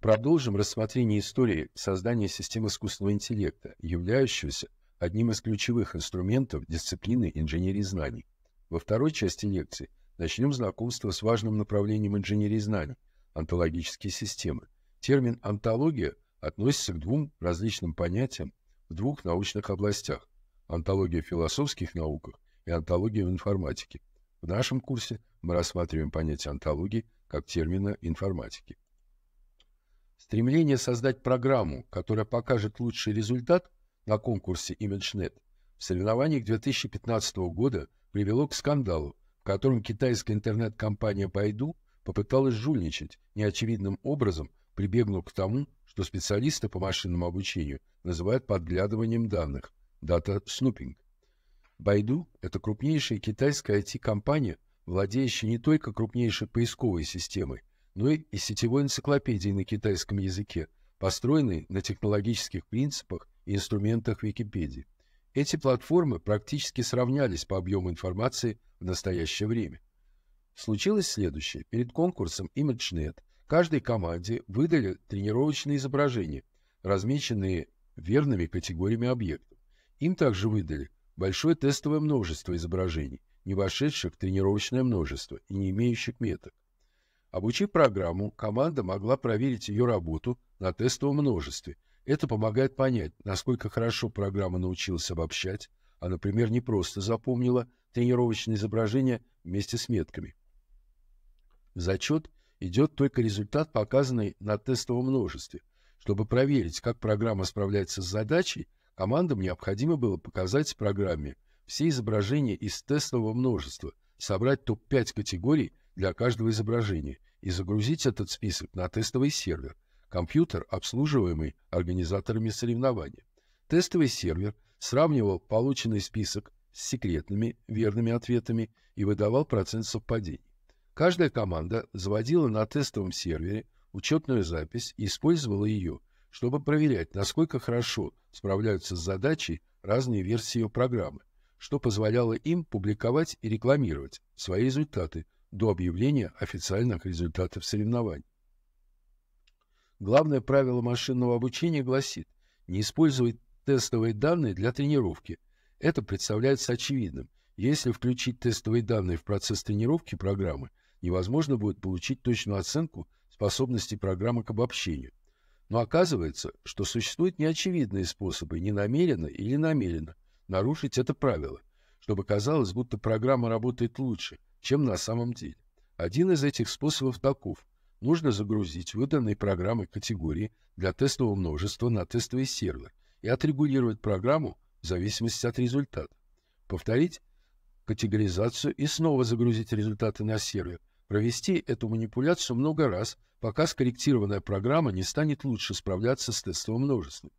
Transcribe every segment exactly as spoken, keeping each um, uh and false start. Продолжим рассмотрение истории создания систем искусственного интеллекта, являющегося одним из ключевых инструментов дисциплины инженерии знаний. Во второй части лекции начнем знакомство с важным направлением инженерии знаний – онтологические системы. Термин «онтология» относится к двум различным понятиям в двух научных областях – онтология в философских науках и онтология в информатике. В нашем курсе мы рассматриваем понятие онтологии как термина информатики. Стремление создать программу, которая покажет лучший результат на конкурсе ImageNet в соревнованиях две тысячи пятнадцатого года привело к скандалу, в котором китайская интернет-компания Baidu попыталась жульничать, неочевидным образом прибегнув к тому, что специалисты по машинному обучению называют подглядыванием данных – data snooping. Baidu – это крупнейшая китайская ай ти-компания, владеющая не только крупнейшей поисковой системой, но и сетевой энциклопедией на китайском языке, построенной на технологических принципах и инструментах Википедии. Эти платформы практически сравнялись по объему информации в настоящее время. Случилось следующее. Перед конкурсом ImageNet каждой команде выдали тренировочные изображения, размеченные верными категориями объектов. Им также выдали большое тестовое множество изображений, не вошедших в тренировочное множество и не имеющих меток. Обучив программу, команда могла проверить ее работу на тестовом множестве. Это помогает понять, насколько хорошо программа научилась обобщать, а, например, не просто запомнила тренировочные изображения вместе с метками. В зачет идет только результат, показанный на тестовом множестве. Чтобы проверить, как программа справляется с задачей, командам необходимо было показать в программе все изображения из тестового множества, собрать топ пять категорий для каждого изображения и загрузить этот список на тестовый сервер, компьютер, обслуживаемый организаторами соревнований. Тестовый сервер сравнивал полученный список с секретными верными ответами и выдавал процент совпадений. Каждая команда заводила на тестовом сервере учетную запись и использовала ее, чтобы проверять, насколько хорошо справляются с задачей разные версии ее программы, что позволяло им публиковать и рекламировать свои результаты до объявления официальных результатов соревнований. Главное правило машинного обучения гласит: не использовать тестовые данные для тренировки. Это представляется очевидным. Если включить тестовые данные в процесс тренировки программы, невозможно будет получить точную оценку способностей программы к обобщению. Но оказывается, что существуют неочевидные способы ненамеренно или намеренно нарушить это правило, чтобы казалось, будто программа работает лучше, чем на самом деле. Один из этих способов таков. Нужно загрузить выданные программой категории для тестового множества на тестовый сервер и отрегулировать программу в зависимости от результата. Повторить категоризацию и снова загрузить результаты на сервер. Провести эту манипуляцию много раз, пока скорректированная программа не станет лучше справляться с тестовым множеством.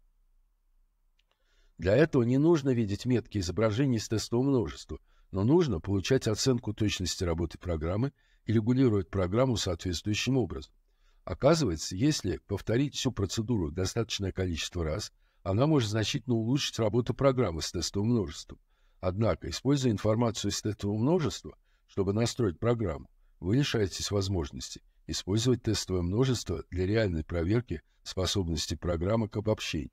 Для этого не нужно видеть метки изображений с тестового множества, но нужно получать оценку точности работы программы и регулировать программу соответствующим образом. Оказывается, если повторить всю процедуру достаточное количество раз, она может значительно улучшить работу программы с тестовым множеством. Однако, используя информацию из тестового множества, чтобы настроить программу, вы лишаетесь возможности использовать тестовое множество для реальной проверки способности программы к обобщению.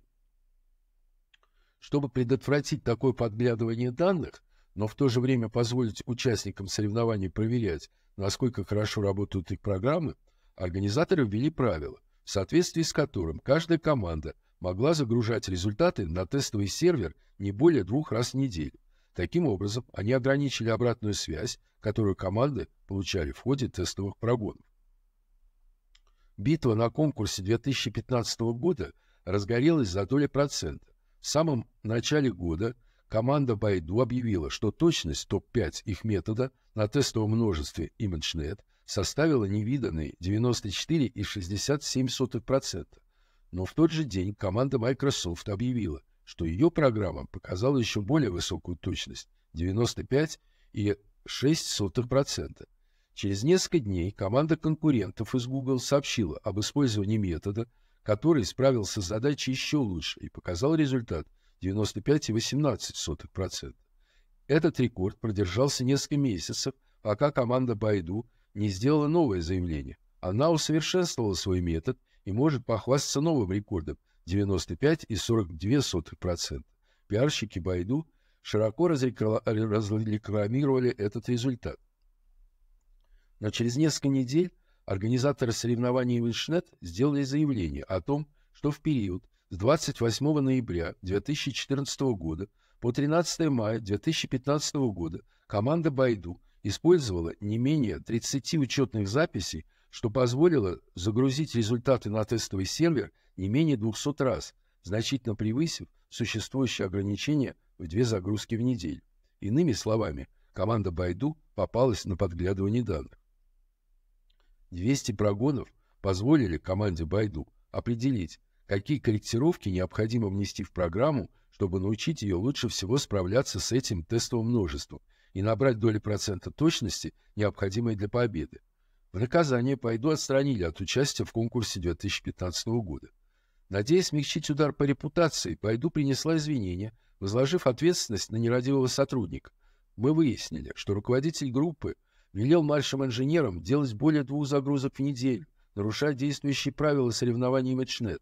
Чтобы предотвратить такое подглядывание данных, но в то же время позволить участникам соревнований проверять, насколько хорошо работают их программы, организаторы ввели правило, в соответствии с которым каждая команда могла загружать результаты на тестовый сервер не более двух раз в неделю. Таким образом, они ограничили обратную связь, которую команды получали в ходе тестовых прогонов. Битва на конкурсе две тысячи пятнадцатого года разгорелась за доли процента. В самом начале года команда Baidu объявила, что точность топ пять их метода на тестовом множестве ImageNet составила невиданные девяносто четыре целых шестьдесят семь сотых процента. Но в тот же день команда Microsoft объявила, что ее программа показала еще более высокую точность – девяносто пять целых шесть сотых процента. Через несколько дней команда конкурентов из Google сообщила об использовании метода, который справился с задачей еще лучше и показал результат девяносто пять целых восемнадцать сотых процента. Этот рекорд продержался несколько месяцев, пока команда Baidu не сделала новое заявление Она усовершенствовала свой метод и может похвастаться новым рекордом – девяносто пять и сорок две сотых процента. Пиарщики Baidu широко разрекламировали этот результат. Но через несколько недель организаторы соревнований ImageNet сделали заявление о том, что в период с двадцать восьмого ноября две тысячи четырнадцатого года по тринадцатое мая две тысячи пятнадцатого года команда Baidu использовала не менее тридцати учетных записей, что позволило загрузить результаты на тестовый сервер не менее двухсот раз, значительно превысив существующее ограничение в две загрузки в неделю. Иными словами, команда Baidu попалась на подглядывание данных. двести прогонов позволили команде Baidu определить, какие корректировки необходимо внести в программу, чтобы научить ее лучше всего справляться с этим тестовым множеством и набрать доли процента точности, необходимые для победы. В наказание Baidu отстранили от участия в конкурсе две тысячи пятнадцатого года. Надеясь смягчить удар по репутации, Baidu принесла извинения, возложив ответственность на нерадивого сотрудника. Мы выяснили, что руководитель группы велел младшим инженерам делать более двух загрузок в неделю, нарушая действующие правила соревнований ImageNet.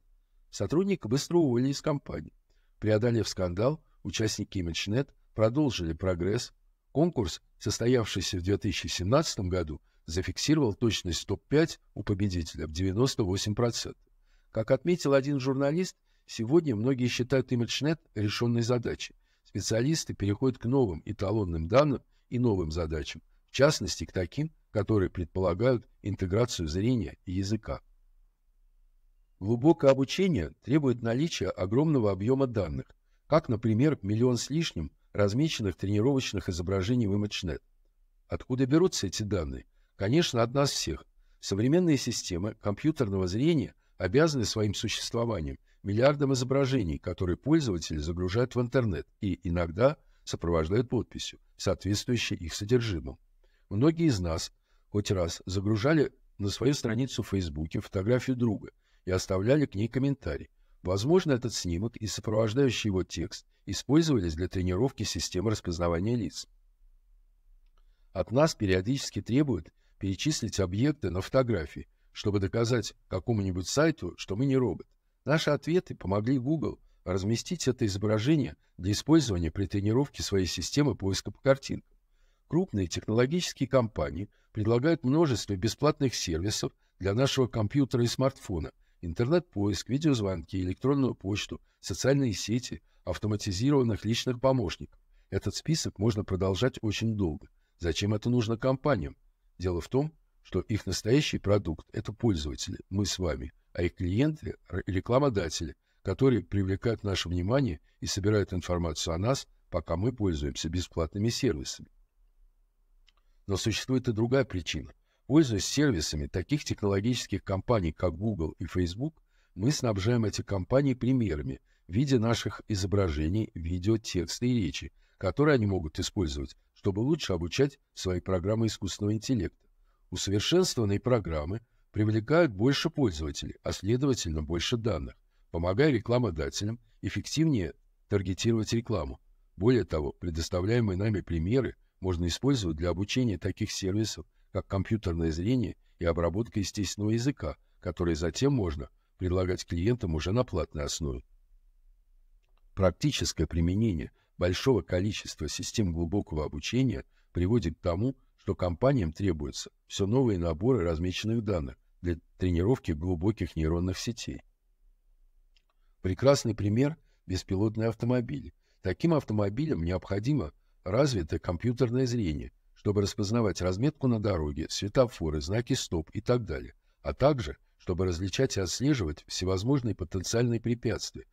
Сотрудника быстро уволили из компании. Преодолев скандал, участники ImageNet продолжили прогресс. Конкурс, состоявшийся в две тысячи семнадцатом году, зафиксировал точность топ пять у победителя в девяносто восемь процентов. Как отметил один журналист, сегодня многие считают ImageNet решенной задачей. Специалисты переходят к новым эталонным данным и новым задачам, в частности к таким, которые предполагают интеграцию зрения и языка. Глубокое обучение требует наличия огромного объема данных, как, например, миллион с лишним размеченных тренировочных изображений в ImageNet. Откуда берутся эти данные? Конечно, от нас всех. Современные системы компьютерного зрения обязаны своим существованием миллиардам изображений, которые пользователи загружают в интернет и иногда сопровождают подписью, соответствующей их содержимому. Многие из нас хоть раз загружали на свою страницу в Фейсбуке фотографию друга и оставляли к ней комментарий. Возможно, этот снимок и сопровождающий его текст использовались для тренировки системы распознавания лиц. От нас периодически требуют перечислить объекты на фотографии, чтобы доказать какому-нибудь сайту, что мы не робот. Наши ответы помогли Google разместить это изображение для использования при тренировке своей системы поиска по картинкам. Крупные технологические компании предлагают множество бесплатных сервисов для нашего компьютера и смартфона: интернет-поиск, видеозвонки, электронную почту, социальные сети, автоматизированных личных помощников. Этот список можно продолжать очень долго. Зачем это нужно компаниям? Дело в том, что их настоящий продукт – это пользователи, мы с вами, а их клиенты – рекламодатели, которые привлекают наше внимание и собирают информацию о нас, пока мы пользуемся бесплатными сервисами. Но существует и другая причина. Пользуясь сервисами таких технологических компаний, как Google и Facebook, мы снабжаем эти компании примерами в виде наших изображений, видео, текста и речи, которые они могут использовать, чтобы лучше обучать свои программы искусственного интеллекта. Усовершенствованные программы привлекают больше пользователей, а следовательно больше данных, помогая рекламодателям эффективнее таргетировать рекламу. Более того, предоставляемые нами примеры можно использовать для обучения таких сервисов, как компьютерное зрение и обработка естественного языка, которые затем можно предлагать клиентам уже на платной основе. Практическое применение большого количества систем глубокого обучения приводит к тому, что компаниям требуются все новые наборы размеченных данных для тренировки глубоких нейронных сетей. Прекрасный пример – беспилотные автомобили. Таким автомобилям необходимо развитое компьютерное зрение, чтобы распознавать разметку на дороге, светофоры, знаки стоп и так далее, а также, чтобы различать и отслеживать всевозможные потенциальные препятствия,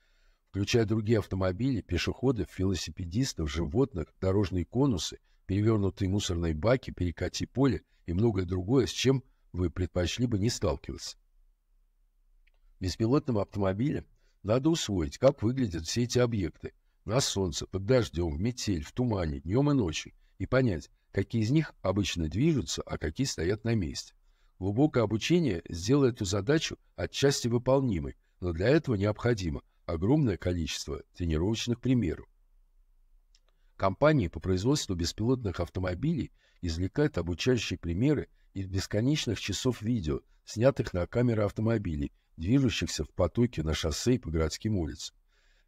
включая другие автомобили, пешеходов, велосипедистов, животных, дорожные конусы, перевернутые мусорные баки, перекати поле и многое другое, с чем вы предпочли бы не сталкиваться. Беспилотным автомобилям надо усвоить, как выглядят все эти объекты на солнце, под дождем, в метель, в тумане, днем и ночью, и понять, какие из них обычно движутся, а какие стоят на месте. Глубокое обучение сделает эту задачу отчасти выполнимой, но для этого необходимо огромное количество тренировочных примеров. Компании по производству беспилотных автомобилей извлекают обучающие примеры из бесконечных часов видео, снятых на камеры автомобилей, движущихся в потоке на шоссе и по городским улицам.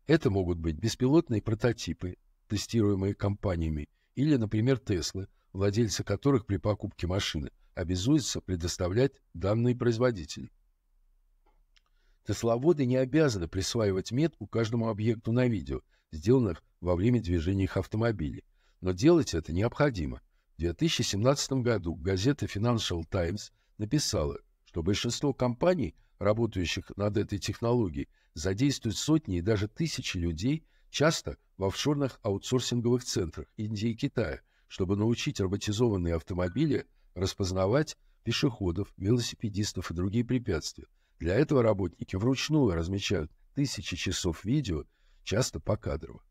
Это могут быть беспилотные прототипы, тестируемые компаниями, или, например, Tesla, владельцы которых при покупке машины обязуются предоставлять данные производителю. Тесловоды не обязаны присваивать метку каждому объекту на видео, сделанных во время движения их автомобилей. Но делать это необходимо. В две тысячи семнадцатом году газета Financial Times написала, что большинство компаний, работающих над этой технологией, задействуют сотни и даже тысячи людей, часто в офшорных аутсорсинговых центрах Индии и Китая, чтобы научить роботизованные автомобили распознавать пешеходов, велосипедистов и другие препятствия. Для этого работники вручную размечают тысячи часов видео, часто покадрово.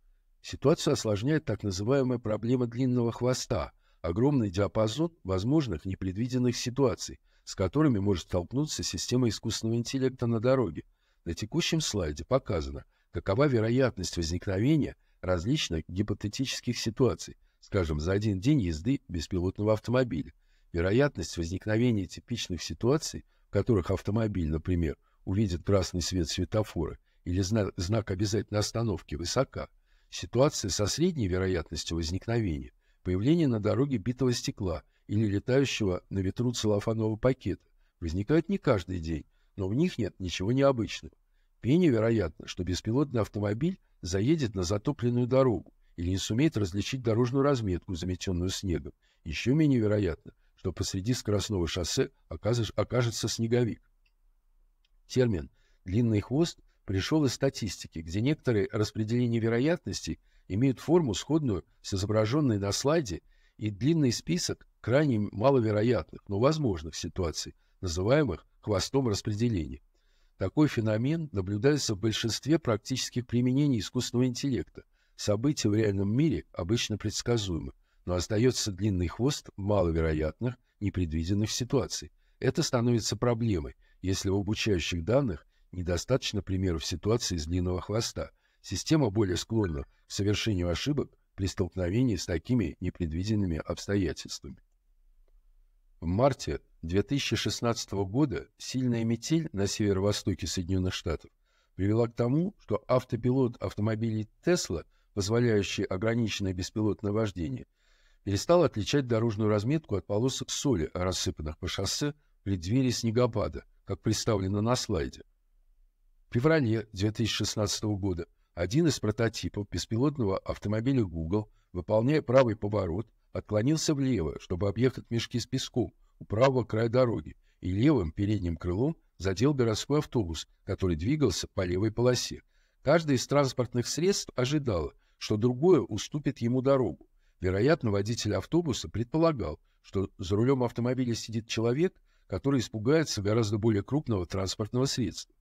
Ситуацию осложняет так называемая проблема длинного хвоста, огромный диапазон возможных непредвиденных ситуаций, с которыми может столкнуться система искусственного интеллекта на дороге. На текущем слайде показано, какова вероятность возникновения различных гипотетических ситуаций, скажем, за один день езды беспилотного автомобиля. Вероятность возникновения типичных ситуаций, в которых автомобиль, например, увидит красный свет светофора или знак, знак обязательной остановки, высока. Ситуация со средней вероятностью возникновения – появление на дороге битого стекла или летающего на ветру целлофанового пакета – возникает не каждый день, но в них нет ничего необычного. Менее вероятно, что беспилотный автомобиль заедет на затопленную дорогу или не сумеет различить дорожную разметку, заметенную снегом. Еще менее вероятно, что посреди скоростного шоссе окажется снеговик. Термин «длинный хвост» пришел из статистики, где некоторые распределения вероятностей имеют форму, сходную с изображенной на слайде, и длинный список крайне маловероятных, но возможных ситуаций, называемых хвостом распределения. Такой феномен наблюдается в большинстве практических применений искусственного интеллекта. События в реальном мире обычно предсказуемы, но остается длинный хвост маловероятных, непредвиденных ситуаций. Это становится проблемой, если в обучающих данных недостаточно примеров ситуации из длинного хвоста. Система более склонна к совершению ошибок при столкновении с такими непредвиденными обстоятельствами. В марте две тысячи шестнадцатого года сильная метель на северо-востоке Соединенных Штатов привела к тому, что автопилот автомобилей Tesla, позволяющий ограниченное беспилотное вождение, перестал отличать дорожную разметку от полосок соли, рассыпанных по шоссе в преддверии снегопада, как представлено на слайде. В феврале две тысячи шестнадцатого года один из прототипов беспилотного автомобиля Google, выполняя правый поворот, отклонился влево, чтобы объехать мешки с песком у правого края дороги, и левым передним крылом задел городской автобус, который двигался по левой полосе. Каждое из транспортных средств ожидало, что другое уступит ему дорогу. Вероятно, водитель автобуса предполагал, что за рулем автомобиля сидит человек, который испугается гораздо более крупного транспортного средства.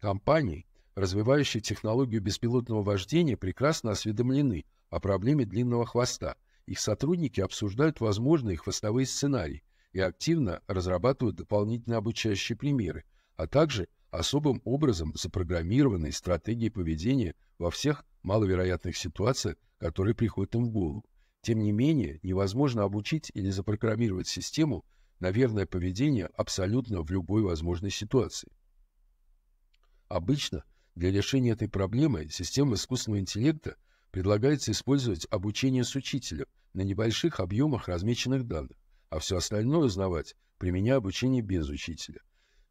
Компании, развивающие технологию беспилотного вождения, прекрасно осведомлены о проблеме длинного хвоста. Их сотрудники обсуждают возможные хвостовые сценарии и активно разрабатывают дополнительные обучающие примеры, а также особым образом запрограммированные стратегии поведения во всех маловероятных ситуациях, которые приходят им в голову. Тем не менее, невозможно обучить или запрограммировать систему на верное поведение абсолютно в любой возможной ситуации. Обычно для решения этой проблемы системам искусственного интеллекта предлагается использовать обучение с учителем на небольших объемах размеченных данных, а все остальное узнавать, применяя обучение без учителя.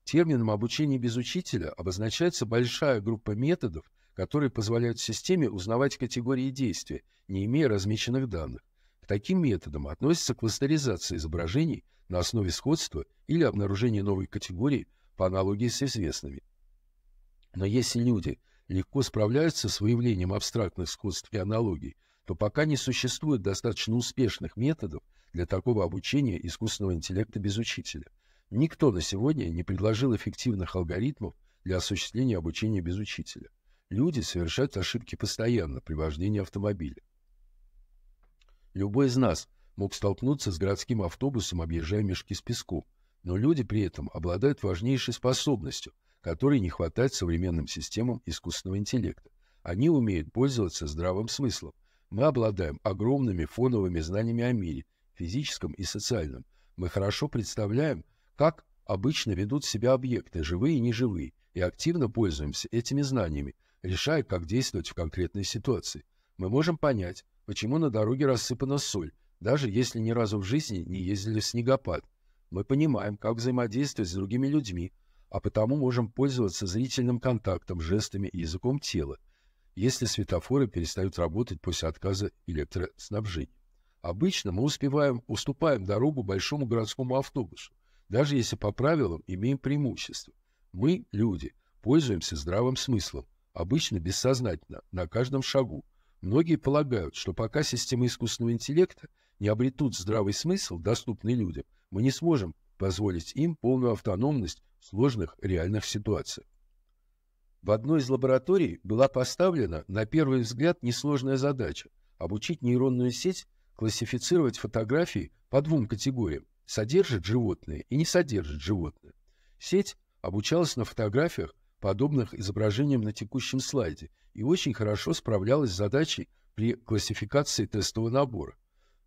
Термином «обучение без учителя» обозначается большая группа методов, которые позволяют системе узнавать категории действия, не имея размеченных данных. К таким методам относятся кластеризация изображений на основе сходства или обнаружение новой категории по аналогии с известными. Но если люди легко справляются с выявлением абстрактных сходств и аналогий, то пока не существует достаточно успешных методов для такого обучения искусственного интеллекта без учителя. Никто на сегодня не предложил эффективных алгоритмов для осуществления обучения без учителя. Люди совершают ошибки постоянно при вождении автомобиля. Любой из нас мог столкнуться с городским автобусом, объезжая мешки с песком, но люди при этом обладают важнейшей способностью, которой не хватает современным системам искусственного интеллекта. Они умеют пользоваться здравым смыслом. Мы обладаем огромными фоновыми знаниями о мире, физическом и социальном. мы хорошо представляем, как обычно ведут себя объекты, живые и неживые, и активно пользуемся этими знаниями, решая, как действовать в конкретной ситуации. Мы можем понять, почему на дороге рассыпана соль, даже если ни разу в жизни не ездили в снегопад. Мы понимаем, как взаимодействовать с другими людьми, а потому можем пользоваться зрительным контактом, жестами и языком тела, если светофоры перестают работать после отказа электроснабжения. Обычно мы успеваем, уступаем дорогу большому городскому автобусу, даже если по правилам имеем преимущество. Мы, люди, пользуемся здравым смыслом, обычно бессознательно, на каждом шагу. Многие полагают, что пока системы искусственного интеллекта не обретут здравый смысл, доступный людям, мы не сможем позволить им полную автономность в сложных реальных ситуациях. В одной из лабораторий была поставлена, на первый взгляд, несложная задача – обучить нейронную сеть классифицировать фотографии по двум категориям – содержит животные и не содержит животные. Сеть обучалась на фотографиях, подобных изображениям на текущем слайде, и очень хорошо справлялась с задачей при классификации тестового набора.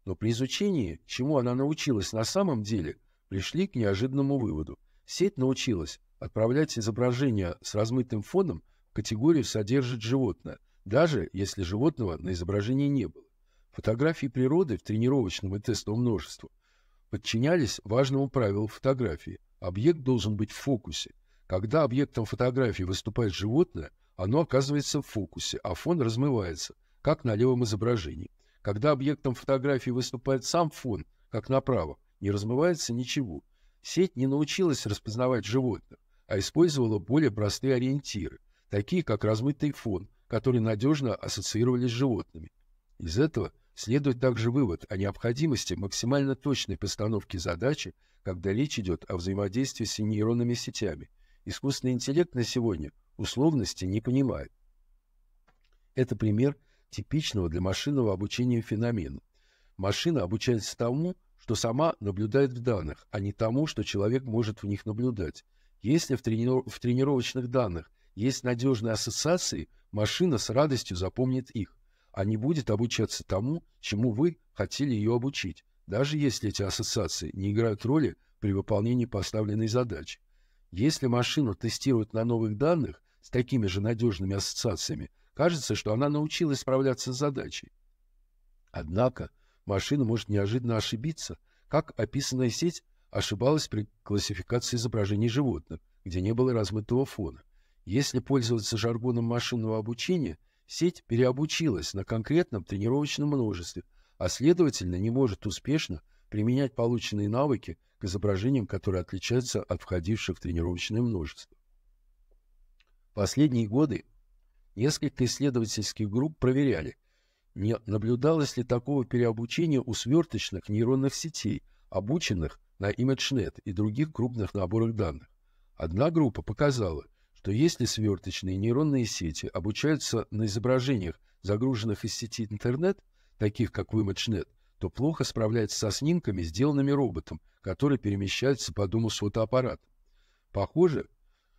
Но при изучении, чему она научилась на самом деле, пришли к неожиданному выводу. Сеть научилась отправлять изображения с размытым фоном в категорию «содержит животное», даже если животного на изображении не было. Фотографии природы в тренировочном и тестовом множестве подчинялись важному правилу фотографии. Объект должен быть в фокусе. Когда объектом фотографии выступает животное, оно оказывается в фокусе, а фон размывается, как на левом изображении. Когда объектом фотографии выступает сам фон, как направо, не размывается ничего. Сеть не научилась распознавать животных, а использовала более простые ориентиры, такие как размытый фон, которые надежно ассоциировались с животными. Из этого следует также вывод о необходимости максимально точной постановки задачи, когда речь идет о взаимодействии с нейронными сетями. Искусственный интеллект на сегодня условности не понимает. Это пример типичного для машинного обучения феномена. Машина обучается тому, что сама наблюдает в данных, а не тому, что человек может в них наблюдать. Если в, трени... в тренировочных данных есть надежные ассоциации, машина с радостью запомнит их, а не будет обучаться тому, чему вы хотели ее обучить, даже если эти ассоциации не играют роли при выполнении поставленной задачи. Если машину тестируют на новых данных с такими же надежными ассоциациями, кажется, что она научилась справляться с задачей. Однако машина может неожиданно ошибиться, как описанная сеть ошибалась при классификации изображений животных, где не было размытого фона. Если пользоваться жаргоном машинного обучения, сеть переобучилась на конкретном тренировочном множестве, а следовательно не может успешно применять полученные навыки к изображениям, которые отличаются от входивших в тренировочное множество. В последние годы несколько исследовательских групп проверяли, не наблюдалось ли такого переобучения у сверточных нейронных сетей, обученных на ImageNet и других крупных наборах данных. Одна группа показала, что если сверточные нейронные сети обучаются на изображениях, загруженных из сети интернет, таких как в ImageNet, то плохо справляется со снимками, сделанными роботом, который перемещается по дому с фотоаппаратом. Похоже,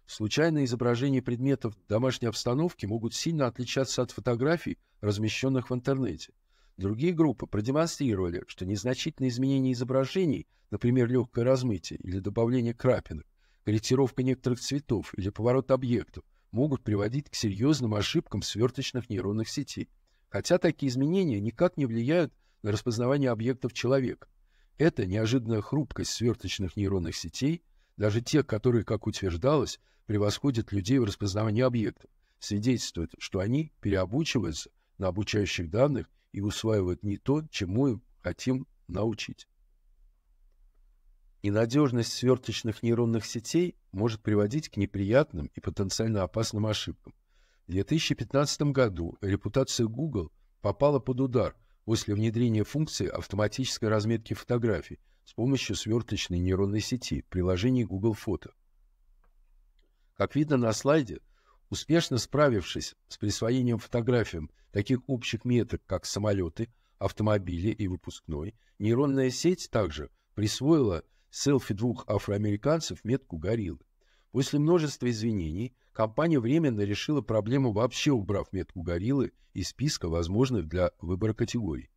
случайные изображения предметов домашней обстановки могут сильно отличаться от фотографий, размещенных в интернете. Другие группы продемонстрировали, что незначительные изменения изображений, например, легкое размытие или добавление крапинок, корректировка некоторых цветов или поворот объектов, могут приводить к серьезным ошибкам сверточных нейронных сетей, хотя такие изменения никак не влияют на распознавание объектов человека. Эта неожиданная хрупкость сверточных нейронных сетей, даже те, которые, как утверждалось, превосходят людей в распознавании объектов, свидетельствует, что они переобучиваются на обучающих данных и усваивают не то, чему им хотим научить. Ненадежность сверточных нейронных сетей может приводить к неприятным и потенциально опасным ошибкам. В две тысячи пятнадцатом году репутация Google попала под удар после внедрения функции автоматической разметки фотографий с помощью сверточной нейронной сети в приложении Google Фото. Как видно на слайде, успешно справившись с присвоением фотографиям таких общих меток, как самолеты, автомобили и выпускной, нейронная сеть также присвоила селфи двух афроамериканцев метку гориллы. После множества извинений компания временно решила проблему, вообще убрав метку гориллы из списка возможных для выбора категорий.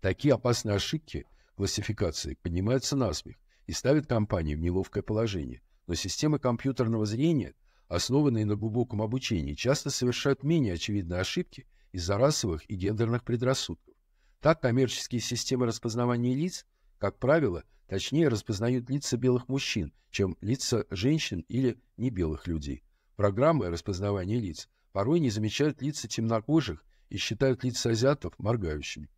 Такие опасные ошибки классификации поднимается насмех и ставит компании в неловкое положение. Но системы компьютерного зрения, основанные на глубоком обучении, часто совершают менее очевидные ошибки из-за расовых и гендерных предрассудков. Так, коммерческие системы распознавания лиц, как правило, точнее распознают лица белых мужчин, чем лица женщин или небелых людей. Программы распознавания лиц порой не замечают лица темнокожих и считают лица азиатов моргающими.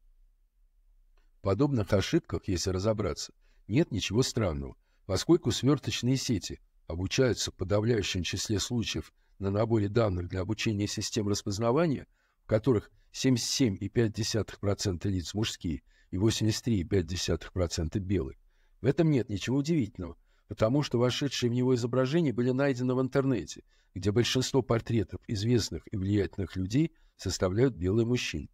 В подобных ошибках, если разобраться, нет ничего странного, поскольку сверточные сети обучаются в подавляющем числе случаев на наборе данных для обучения систем распознавания, в которых семьдесят семь и пять десятых процента лиц мужские и восемьдесят три и пять десятых процента белые. В этом нет ничего удивительного, потому что вошедшие в него изображения были найдены в интернете, где большинство портретов известных и влиятельных людей составляют белые мужчины.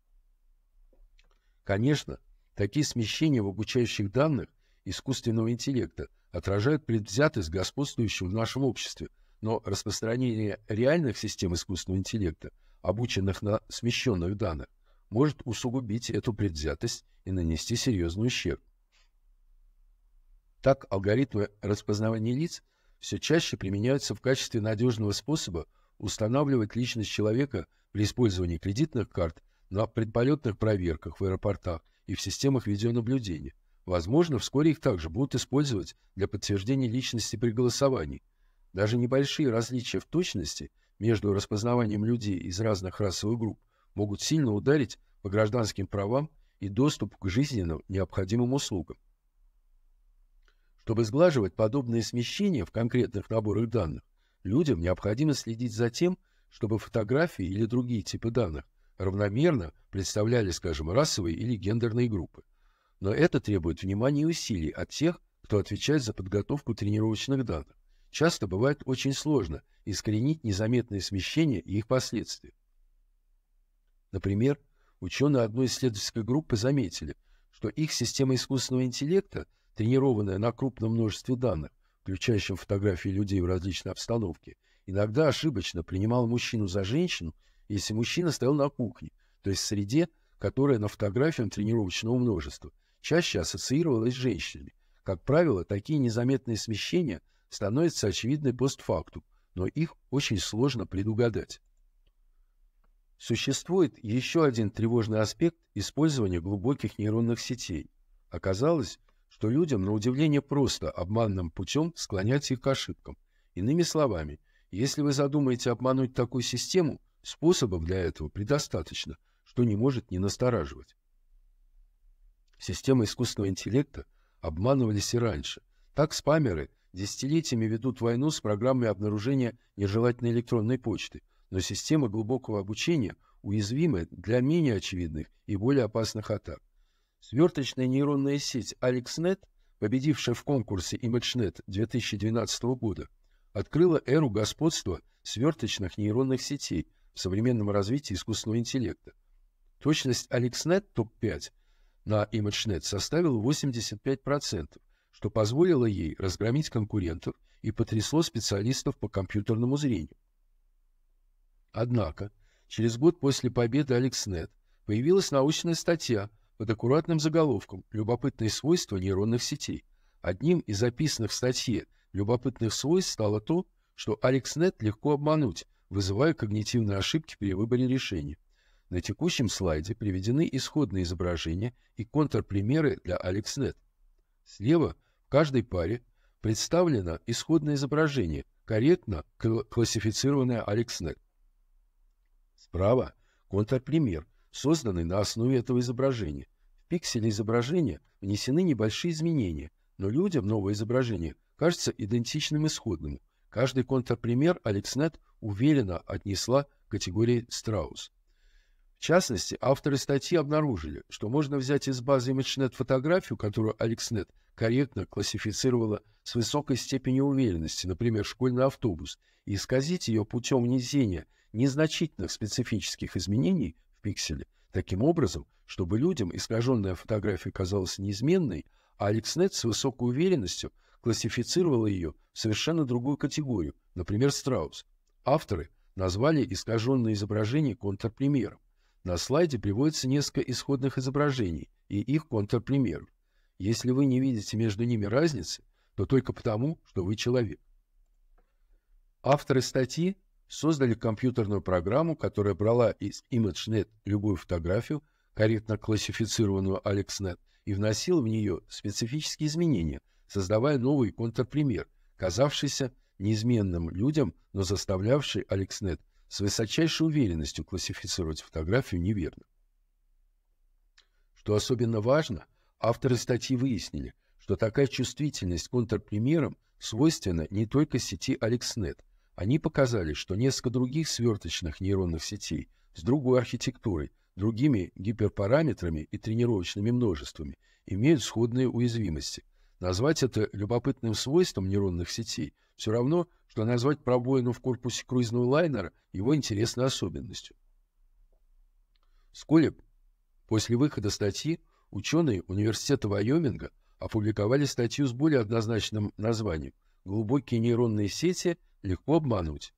Конечно, такие смещения в обучающих данных искусственного интеллекта отражают предвзятость, господствующую в нашем обществе, но распространение реальных систем искусственного интеллекта, обученных на смещенных данных, может усугубить эту предвзятость и нанести серьезный ущерб. Так, алгоритмы распознавания лиц все чаще применяются в качестве надежного способа устанавливать личность человека при использовании кредитных карт, на предполетных проверках в аэропортах и в системах видеонаблюдения. Возможно, вскоре их также будут использовать для подтверждения личности при голосовании. Даже небольшие различия в точности между распознаванием людей из разных расовых групп могут сильно ударить по гражданским правам и доступу к жизненно необходимым услугам. Чтобы сглаживать подобные смещения в конкретных наборах данных, людям необходимо следить за тем, чтобы фотографии или другие типы данных равномерно представляли, скажем, расовые или гендерные группы. Но это требует внимания и усилий от тех, кто отвечает за подготовку тренировочных данных. Часто бывает очень сложно искоренить незаметные смещения и их последствия. Например, ученые одной исследовательской группы заметили, что их система искусственного интеллекта, тренированная на крупном множестве данных, включающем фотографии людей в различной обстановке, иногда ошибочно принимала мужчину за женщину, если мужчина стоял на кухне, то есть в среде, которая на фотографиях тренировочного множества чаще ассоциировалась с женщинами. Как правило, такие незаметные смещения становятся очевидны постфактум, но их очень сложно предугадать. Существует еще один тревожный аспект использования глубоких нейронных сетей. Оказалось, что людям на удивление просто обманным путем склонять их к ошибкам. Иными словами, если вы задумаете обмануть такую систему, способов для этого предостаточно, что не может не настораживать. Системы искусственного интеллекта обманывались и раньше. Так спамеры десятилетиями ведут войну с программой обнаружения нежелательной электронной почты, но системы глубокого обучения уязвимы для менее очевидных и более опасных атак. Сверточная нейронная сеть AlexNet, победившая в конкурсе ImageNet две тысячи двенадцатого года, открыла эру господства сверточных нейронных сетей в современном развитии искусственного интеллекта. Точность AlexNet топ пять на ImageNet составила восемьдесят пять процентов, что позволило ей разгромить конкурентов и потрясло специалистов по компьютерному зрению. Однако, через год после победы AlexNet появилась научная статья под аккуратным заголовком «Любопытные свойства нейронных сетей». Одним из описанных в статье «Любопытных свойств» стало то, что AlexNet легко обмануть, вызывая когнитивные ошибки при выборе решения. На текущем слайде приведены исходные изображения и контрпримеры для AlexNet. Слева в каждой паре представлено исходное изображение, корректно классифицированное AlexNet. Справа контрпример, созданный на основе этого изображения. В пиксели изображения внесены небольшие изменения, но людям новое изображение кажется идентичным исходному. Каждый контрпример AlexNet уверенно отнесла к категории страус. В частности, авторы статьи обнаружили, что можно взять из базы ImageNet фотографию, которую AlexNet корректно классифицировала с высокой степенью уверенности, например, школьный автобус, и исказить ее путем внесения незначительных специфических изменений в пикселе, таким образом, чтобы людям искаженная фотография казалась неизменной, а AlexNet с высокой уверенностью классифицировала ее в совершенно другую категорию, например, страус. Авторы назвали искаженное изображение контрпримером. На слайде приводится несколько исходных изображений и их контрпримеров. Если вы не видите между ними разницы, то только потому, что вы человек. Авторы статьи создали компьютерную программу, которая брала из ImageNet любую фотографию, корректно классифицированную AlexNet, и вносила в нее специфические изменения, создавая новый контрпример, казавшийся неизменным людям, но заставлявший AlexNet с высочайшей уверенностью классифицировать фотографию неверно. Что особенно важно, авторы статьи выяснили, что такая чувствительность к контрпримерам свойственна не только сети AlexNet. Они показали, что несколько других сверточных нейронных сетей с другой архитектурой, другими гиперпараметрами и тренировочными множествами имеют сходные уязвимости. Назвать это любопытным свойством нейронных сетей все равно, что назвать пробоину в корпусе круизного лайнера его интересной особенностью. Вскоре после выхода статьи ученые Университета Вайоминга опубликовали статью с более однозначным названием «Глубокие нейронные сети легко обмануть»,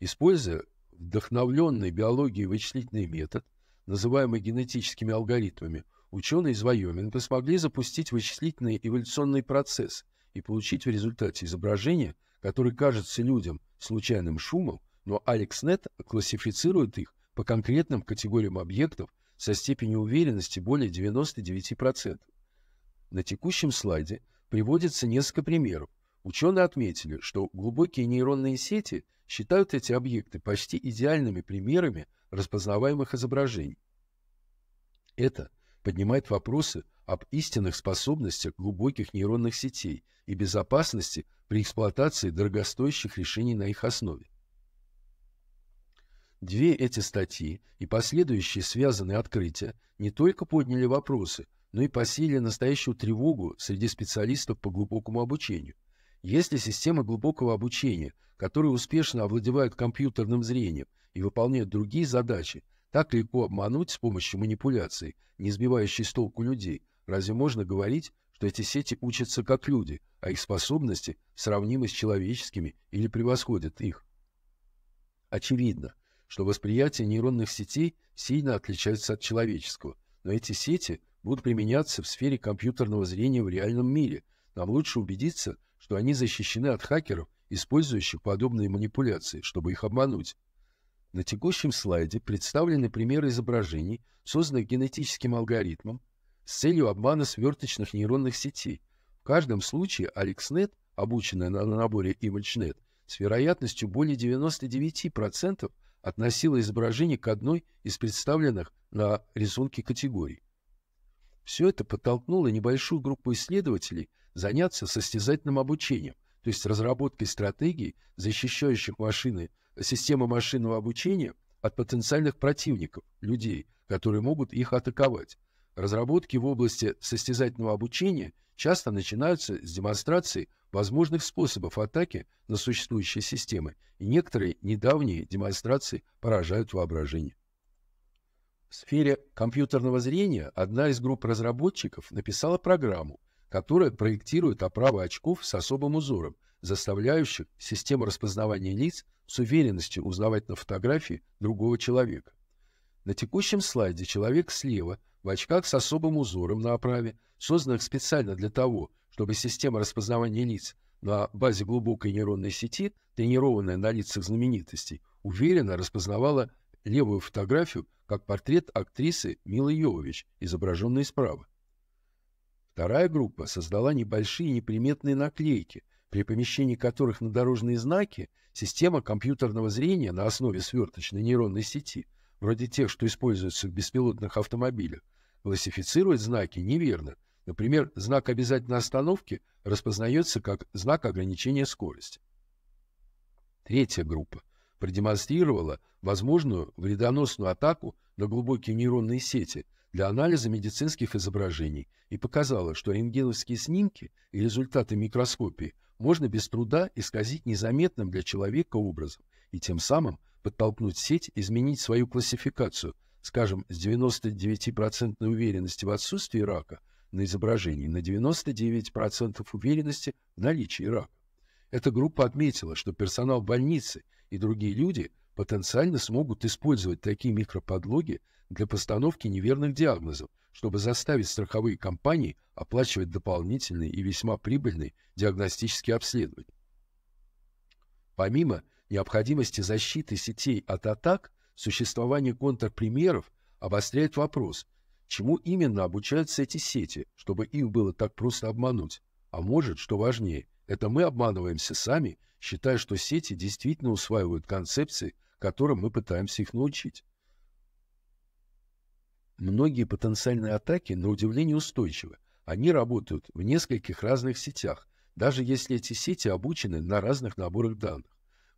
используя вдохновленный биологией вычислительный метод, называемый генетическими алгоритмами. Ученые из Вайоминга смогли запустить вычислительный эволюционный процесс и получить в результате изображения, которое кажется людям случайным шумом, но AlexNet классифицирует их по конкретным категориям объектов со степенью уверенности более девяноста девяти процентов. На текущем слайде приводится несколько примеров. Ученые отметили, что глубокие нейронные сети считают эти объекты почти идеальными примерами распознаваемых изображений. Это поднимает вопросы об истинных способностях глубоких нейронных сетей и безопасности при эксплуатации дорогостоящих решений на их основе. Две эти статьи и последующие связанные открытия не только подняли вопросы, но и посеяли настоящую тревогу среди специалистов по глубокому обучению. Если системы глубокого обучения, которые успешно овладевают компьютерным зрением и выполняют другие задачи, так легко обмануть с помощью манипуляций, не сбивающей с толку людей, разве можно говорить, что эти сети учатся как люди, а их способности сравнимы с человеческими или превосходят их? Очевидно, что восприятие нейронных сетей сильно отличается от человеческого, но эти сети будут применяться в сфере компьютерного зрения в реальном мире. Нам лучше убедиться, что они защищены от хакеров, использующих подобные манипуляции, чтобы их обмануть. На текущем слайде представлены примеры изображений, созданных генетическим алгоритмом с целью обмана сверточных нейронных сетей. В каждом случае AlexNet, обученная на наборе ImageNet, с вероятностью более девяноста девяти процентов относила изображение к одной из представленных на рисунке категорий. Все это подтолкнуло небольшую группу исследователей заняться состязательным обучением, то есть разработкой стратегий, защищающих машины, систему машинного обучения от потенциальных противников, людей, которые могут их атаковать. Разработки в области состязательного обучения часто начинаются с демонстрации возможных способов атаки на существующие системы, и некоторые недавние демонстрации поражают воображение. В сфере компьютерного зрения одна из групп разработчиков написала программу, которая проектирует оправу очков с особым узором, заставляющих систему распознавания лиц с уверенностью узнавать на фотографии другого человека. На текущем слайде человек слева в очках с особым узором на оправе, созданных специально для того, чтобы система распознавания лиц на базе глубокой нейронной сети, тренированная на лицах знаменитостей, уверенно распознавала левую фотографию как портрет актрисы Миллы Йович, изображенной справа. Вторая группа создала небольшие неприметные наклейки, при помещении которых на дорожные знаки система компьютерного зрения на основе сверточной нейронной сети, вроде тех, что используются в беспилотных автомобилях, классифицирует знаки неверно. Например, знак обязательной остановки распознается как знак ограничения скорости. Третья группа продемонстрировала возможную вредоносную атаку на глубокие нейронные сети для анализа медицинских изображений и показала, что рентгеновские снимки и результаты микроскопии можно без труда исказить незаметным для человека образом и тем самым подтолкнуть сеть изменить свою классификацию, скажем, с девяноста девяти процентов уверенности в отсутствии рака на изображении на девяносто девять процентов уверенности в наличии рака. Эта группа отметила, что персонал больницы и другие люди потенциально смогут использовать такие микроподлоги для постановки неверных диагнозов, чтобы заставить страховые компании оплачивать дополнительные и весьма прибыльные диагностические обследования. Помимо необходимости защиты сетей от атак, существование контрпримеров обостряет вопрос, чему именно обучаются эти сети, чтобы их было так просто обмануть. А может, что важнее, это мы обманываемся сами, считая, что сети действительно усваивают концепции, которым мы пытаемся их научить. Многие потенциальные атаки, на удивление, устойчивы. Они работают в нескольких разных сетях, даже если эти сети обучены на разных наборах данных.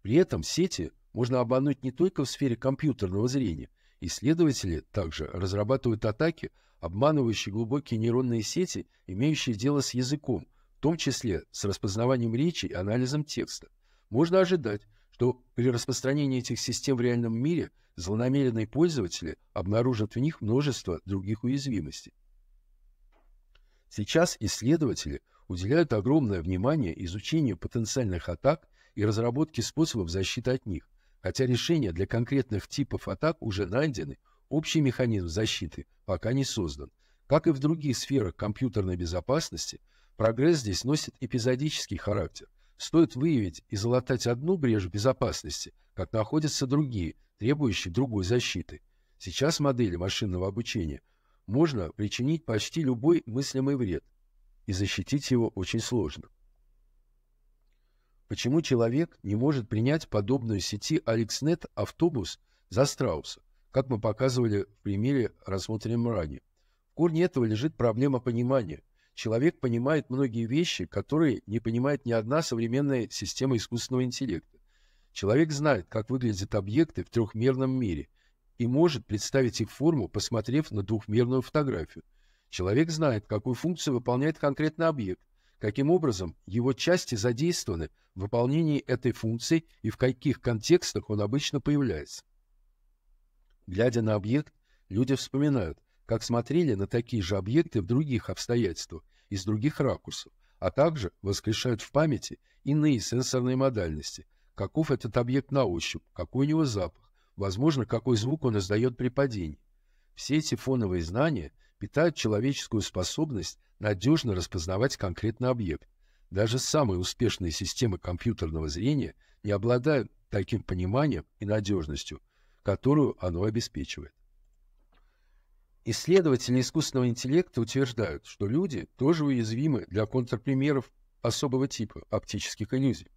При этом сети можно обмануть не только в сфере компьютерного зрения. Исследователи также разрабатывают атаки, обманывающие глубокие нейронные сети, имеющие дело с языком, в том числе с распознаванием речи и анализом текста. Можно ожидать, что при распространении этих систем в реальном мире злонамеренные пользователи обнаружат в них множество других уязвимостей. Сейчас исследователи уделяют огромное внимание изучению потенциальных атак и разработке способов защиты от них, хотя решения для конкретных типов атак уже найдены, общий механизм защиты пока не создан. Как и в других сферах компьютерной безопасности, прогресс здесь носит эпизодический характер. Стоит выявить и залатать одну брешь безопасности, как находятся другие, требующие другой защиты. Сейчас модели машинного обучения можно причинить почти любой мыслимый вред, и защитить его очень сложно. Почему человек не может принять подобную сети AlexNet автобус за страуса, как мы показывали в примере, рассмотренном ранее? В корне этого лежит проблема понимания. Человек понимает многие вещи, которые не понимает ни одна современная система искусственного интеллекта. Человек знает, как выглядят объекты в трехмерном мире и может представить их форму, посмотрев на двухмерную фотографию. Человек знает, какую функцию выполняет конкретный объект, каким образом его части задействованы в выполнении этой функции и в каких контекстах он обычно появляется. Глядя на объект, люди вспоминают, как смотрели на такие же объекты в других обстоятельствах, из других ракурсов, а также воскрешают в памяти иные сенсорные модальности, каков этот объект на ощупь, какой у него запах, возможно, какой звук он издает при падении. Все эти фоновые знания питают человеческую способность надежно распознавать конкретный объект. Даже самые успешные системы компьютерного зрения не обладают таким пониманием и надежностью, которую оно обеспечивает. Исследователи искусственного интеллекта утверждают, что люди тоже уязвимы для контрпримеров особого типа оптических иллюзий.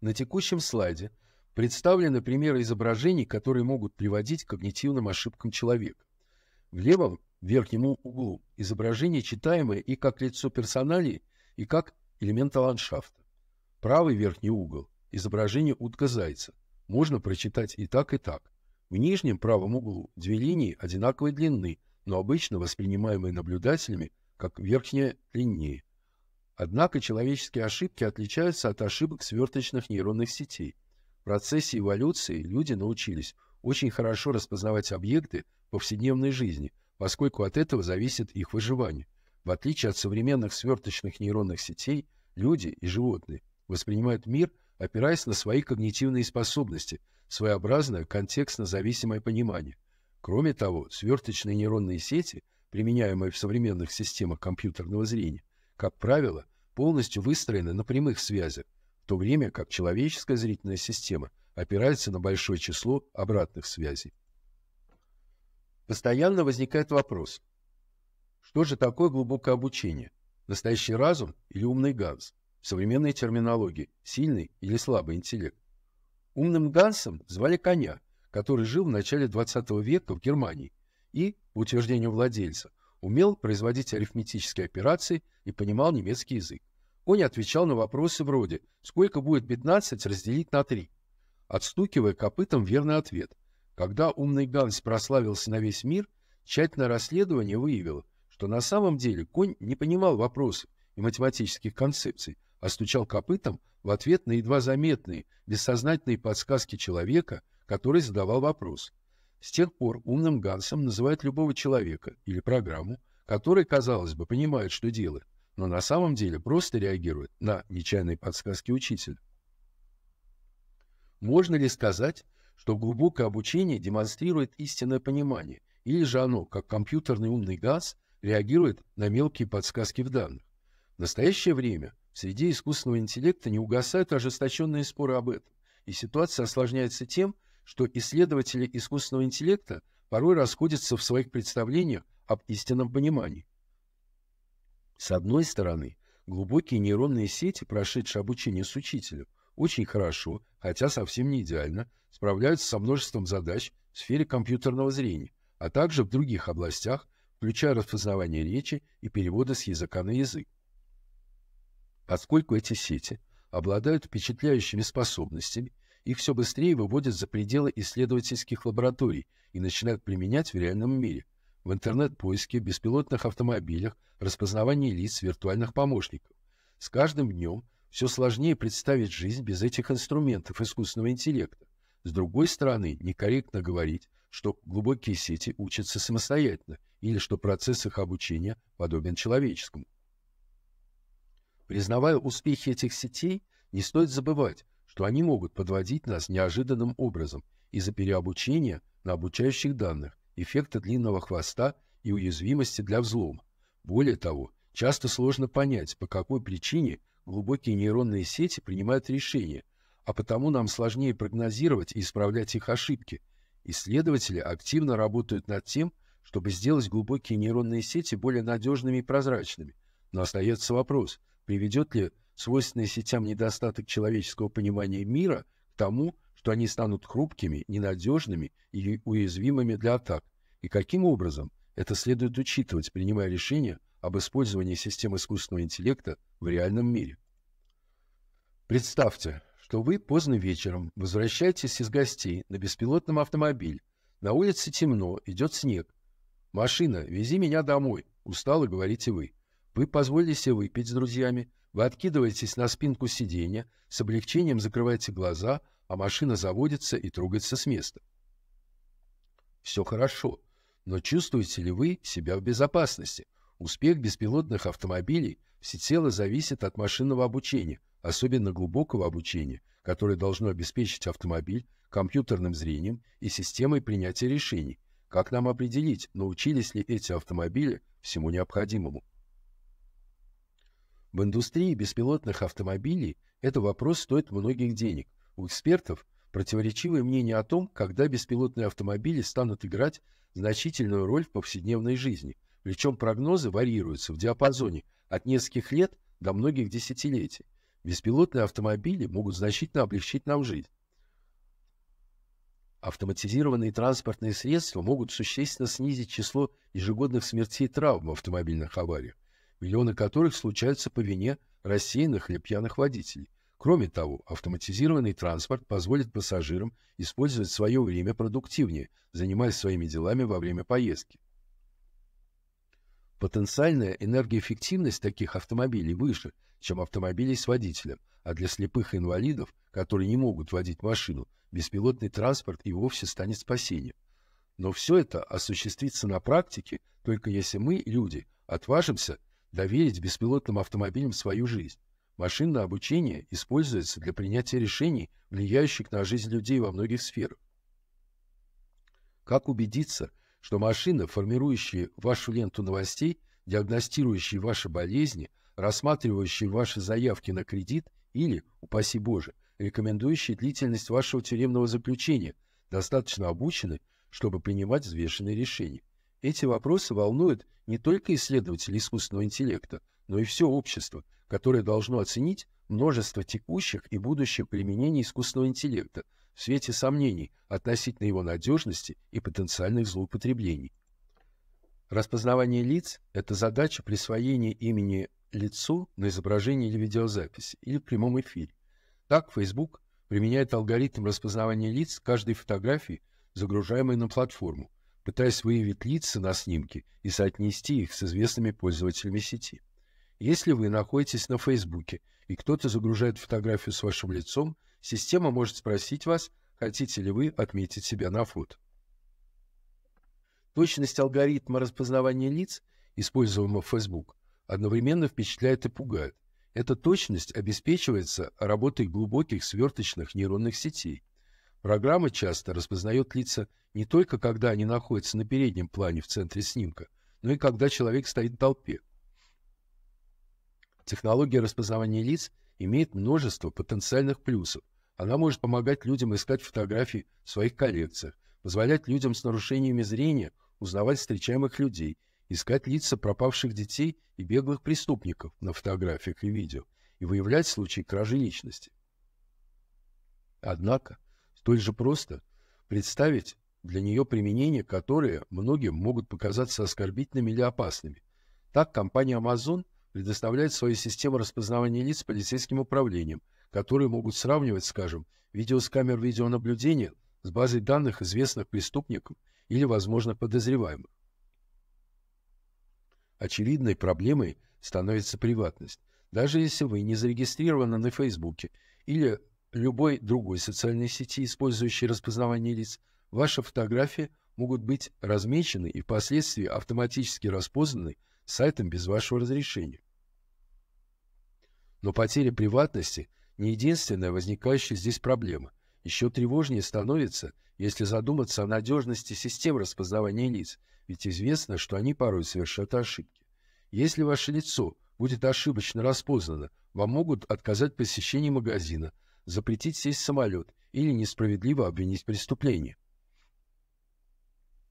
На текущем слайде представлены примеры изображений, которые могут приводить к когнитивным ошибкам человека. В левом верхнем углу изображение, читаемое и как лицо персоналии, и как элемента ландшафта. Правый верхний угол – изображение утка-зайца. Можно прочитать и так, и так. В нижнем правом углу две линии одинаковой длины, но обычно воспринимаемые наблюдателями как верхняя длиннее. Однако человеческие ошибки отличаются от ошибок сверточных нейронных сетей. В процессе эволюции люди научились очень хорошо распознавать объекты в повседневной жизни, поскольку от этого зависит их выживание. В отличие от современных сверточных нейронных сетей, люди и животные воспринимают мир, опираясь на свои когнитивные способности, своеобразное контекстно-зависимое понимание. Кроме того, сверточные нейронные сети, применяемые в современных системах компьютерного зрения, как правило, полностью выстроены на прямых связях, в то время как человеческая зрительная система опирается на большое число обратных связей. Постоянно возникает вопрос, что же такое глубокое обучение? Настоящий разум или умный Ганс? В современной терминологии сильный или слабый интеллект? Умным Гансом звали коня, который жил в начале двадцатого века в Германии и, по утверждению владельца, умел производить арифметические операции и понимал немецкий язык. Конь отвечал на вопросы вроде «Сколько будет пятнадцать разделить на три?», отстукивая копытом верный ответ. Когда умный Ганс прославился на весь мир, тщательное расследование выявило, что на самом деле конь не понимал вопросов и математических концепций, а стучал копытом в ответ на едва заметные, бессознательные подсказки человека, который задавал вопрос. С тех пор умным Гансом называют любого человека или программу, который, казалось бы, понимает, что делает, но на самом деле просто реагирует на нечаянные подсказки учителя. Можно ли сказать, что глубокое обучение демонстрирует истинное понимание, или же оно, как компьютерный умный газ, реагирует на мелкие подсказки в данных. В настоящее время в среде искусственного интеллекта не угасают ожесточенные споры об этом, и ситуация осложняется тем, что исследователи искусственного интеллекта порой расходятся в своих представлениях об истинном понимании. С одной стороны, глубокие нейронные сети, прошедшие обучение с учителем, очень хорошо, хотя совсем не идеально, справляются со множеством задач в сфере компьютерного зрения, а также в других областях, включая распознавание речи и переводы с языка на язык. Поскольку эти сети обладают впечатляющими способностями, их все быстрее выводят за пределы исследовательских лабораторий и начинают применять в реальном мире, в интернет-поиске, беспилотных автомобилях, распознавании лиц, виртуальных помощников. С каждым днем все сложнее представить жизнь без этих инструментов искусственного интеллекта. С другой стороны, некорректно говорить, что глубокие сети учатся самостоятельно или что процесс их обучения подобен человеческому. Признавая успехи этих сетей, не стоит забывать, что они могут подводить нас неожиданным образом из-за переобучения на обучающих данных, эффекта длинного хвоста и уязвимости для взлома. Более того, часто сложно понять, по какой причине глубокие нейронные сети принимают решения, а потому нам сложнее прогнозировать и исправлять их ошибки. Исследователи активно работают над тем, чтобы сделать глубокие нейронные сети более надежными и прозрачными. Но остается вопрос, приведет ли свойственный сетям недостаток человеческого понимания мира к тому, что они станут хрупкими, ненадежными и уязвимыми для атак, и каким образом это следует учитывать, принимая решение об использовании систем искусственного интеллекта в реальном мире. Представьте, что вы поздно вечером возвращаетесь из гостей на беспилотном автомобиле, на улице темно, идет снег. «Машина, вези меня домой», – устало говорите вы. Вы позволили себе выпить с друзьями, вы откидываетесь на спинку сиденья, с облегчением закрываете глаза, а машина заводится и трогается с места. Все хорошо, но чувствуете ли вы себя в безопасности? Успех беспилотных автомобилей всецело зависит от машинного обучения, особенно глубокого обучения, которое должно обеспечить автомобиль компьютерным зрением и системой принятия решений. Как нам определить, научились ли эти автомобили всему необходимому? В индустрии беспилотных автомобилей этот вопрос стоит многих денег. У экспертов противоречивое мнение о том, когда беспилотные автомобили станут играть значительную роль в повседневной жизни, причем прогнозы варьируются в диапазоне от нескольких лет до многих десятилетий. Беспилотные автомобили могут значительно облегчить нам жизнь. Автоматизированные транспортные средства могут существенно снизить число ежегодных смертей и травм в автомобильных авариях, миллионы которых случаются по вине рассеянных или пьяных водителей. Кроме того, автоматизированный транспорт позволит пассажирам использовать свое время продуктивнее, занимаясь своими делами во время поездки. Потенциальная энергоэффективность таких автомобилей выше, чем автомобилей с водителем, а для слепых инвалидов, которые не могут водить машину, беспилотный транспорт и вовсе станет спасением. Но все это осуществится на практике, только если мы, люди, отважимся доверить беспилотным автомобилям свою жизнь. Машинное обучение используется для принятия решений, влияющих на жизнь людей во многих сферах. Как убедиться, что машины, формирующие вашу ленту новостей, диагностирующие ваши болезни, рассматривающие ваши заявки на кредит или, упаси Боже, рекомендующие длительность вашего тюремного заключения, достаточно обучены, чтобы принимать взвешенные решения? Эти вопросы волнуют не только исследователей искусственного интеллекта, но и все общество, которое должно оценить множество текущих и будущих применений искусственного интеллекта в свете сомнений относительно его надежности и потенциальных злоупотреблений. Распознавание лиц – это задача присвоения имени лицу на изображении или видеозаписи, или в прямом эфире. Так, Facebook применяет алгоритм распознавания лиц каждой фотографии, загружаемой на платформу, пытаясь выявить лица на снимке и соотнести их с известными пользователями сети. Если вы находитесь на Фейсбуке и кто-то загружает фотографию с вашим лицом, система может спросить вас, хотите ли вы отметить себя на фото. Точность алгоритма распознавания лиц, используемого в Facebook, одновременно впечатляет и пугает. Эта точность обеспечивается работой глубоких сверточных нейронных сетей. Программа часто распознает лица не только когда они находятся на переднем плане в центре снимка, но и когда человек стоит в толпе. Технология распознавания лиц имеет множество потенциальных плюсов. Она может помогать людям искать фотографии в своих коллекциях, позволять людям с нарушениями зрения узнавать встречаемых людей, искать лица пропавших детей и беглых преступников на фотографиях и видео и выявлять случаи кражи личности. Однако, столь же просто представить для нее применения, которые многим могут показаться оскорбительными или опасными. Так, компания Amazon предоставляет свои системы распознавания лиц полицейским управлениям, которые могут сравнивать, скажем, видео с камер видеонаблюдения с базой данных известных преступников или возможных подозреваемых. Очевидной проблемой становится приватность. Даже если вы не зарегистрированы на Фейсбуке или любой другой социальной сети, использующей распознавание лиц, ваши фотографии могут быть размечены и впоследствии автоматически распознаны сайтом без вашего разрешения. Но потеря приватности не единственная возникающая здесь проблема. Еще тревожнее становится, если задуматься о надежности систем распознавания лиц, ведь известно, что они порой совершают ошибки. Если ваше лицо будет ошибочно распознано, вам могут отказать в посещении магазина, запретить сесть в самолет или несправедливо обвинить в преступлении.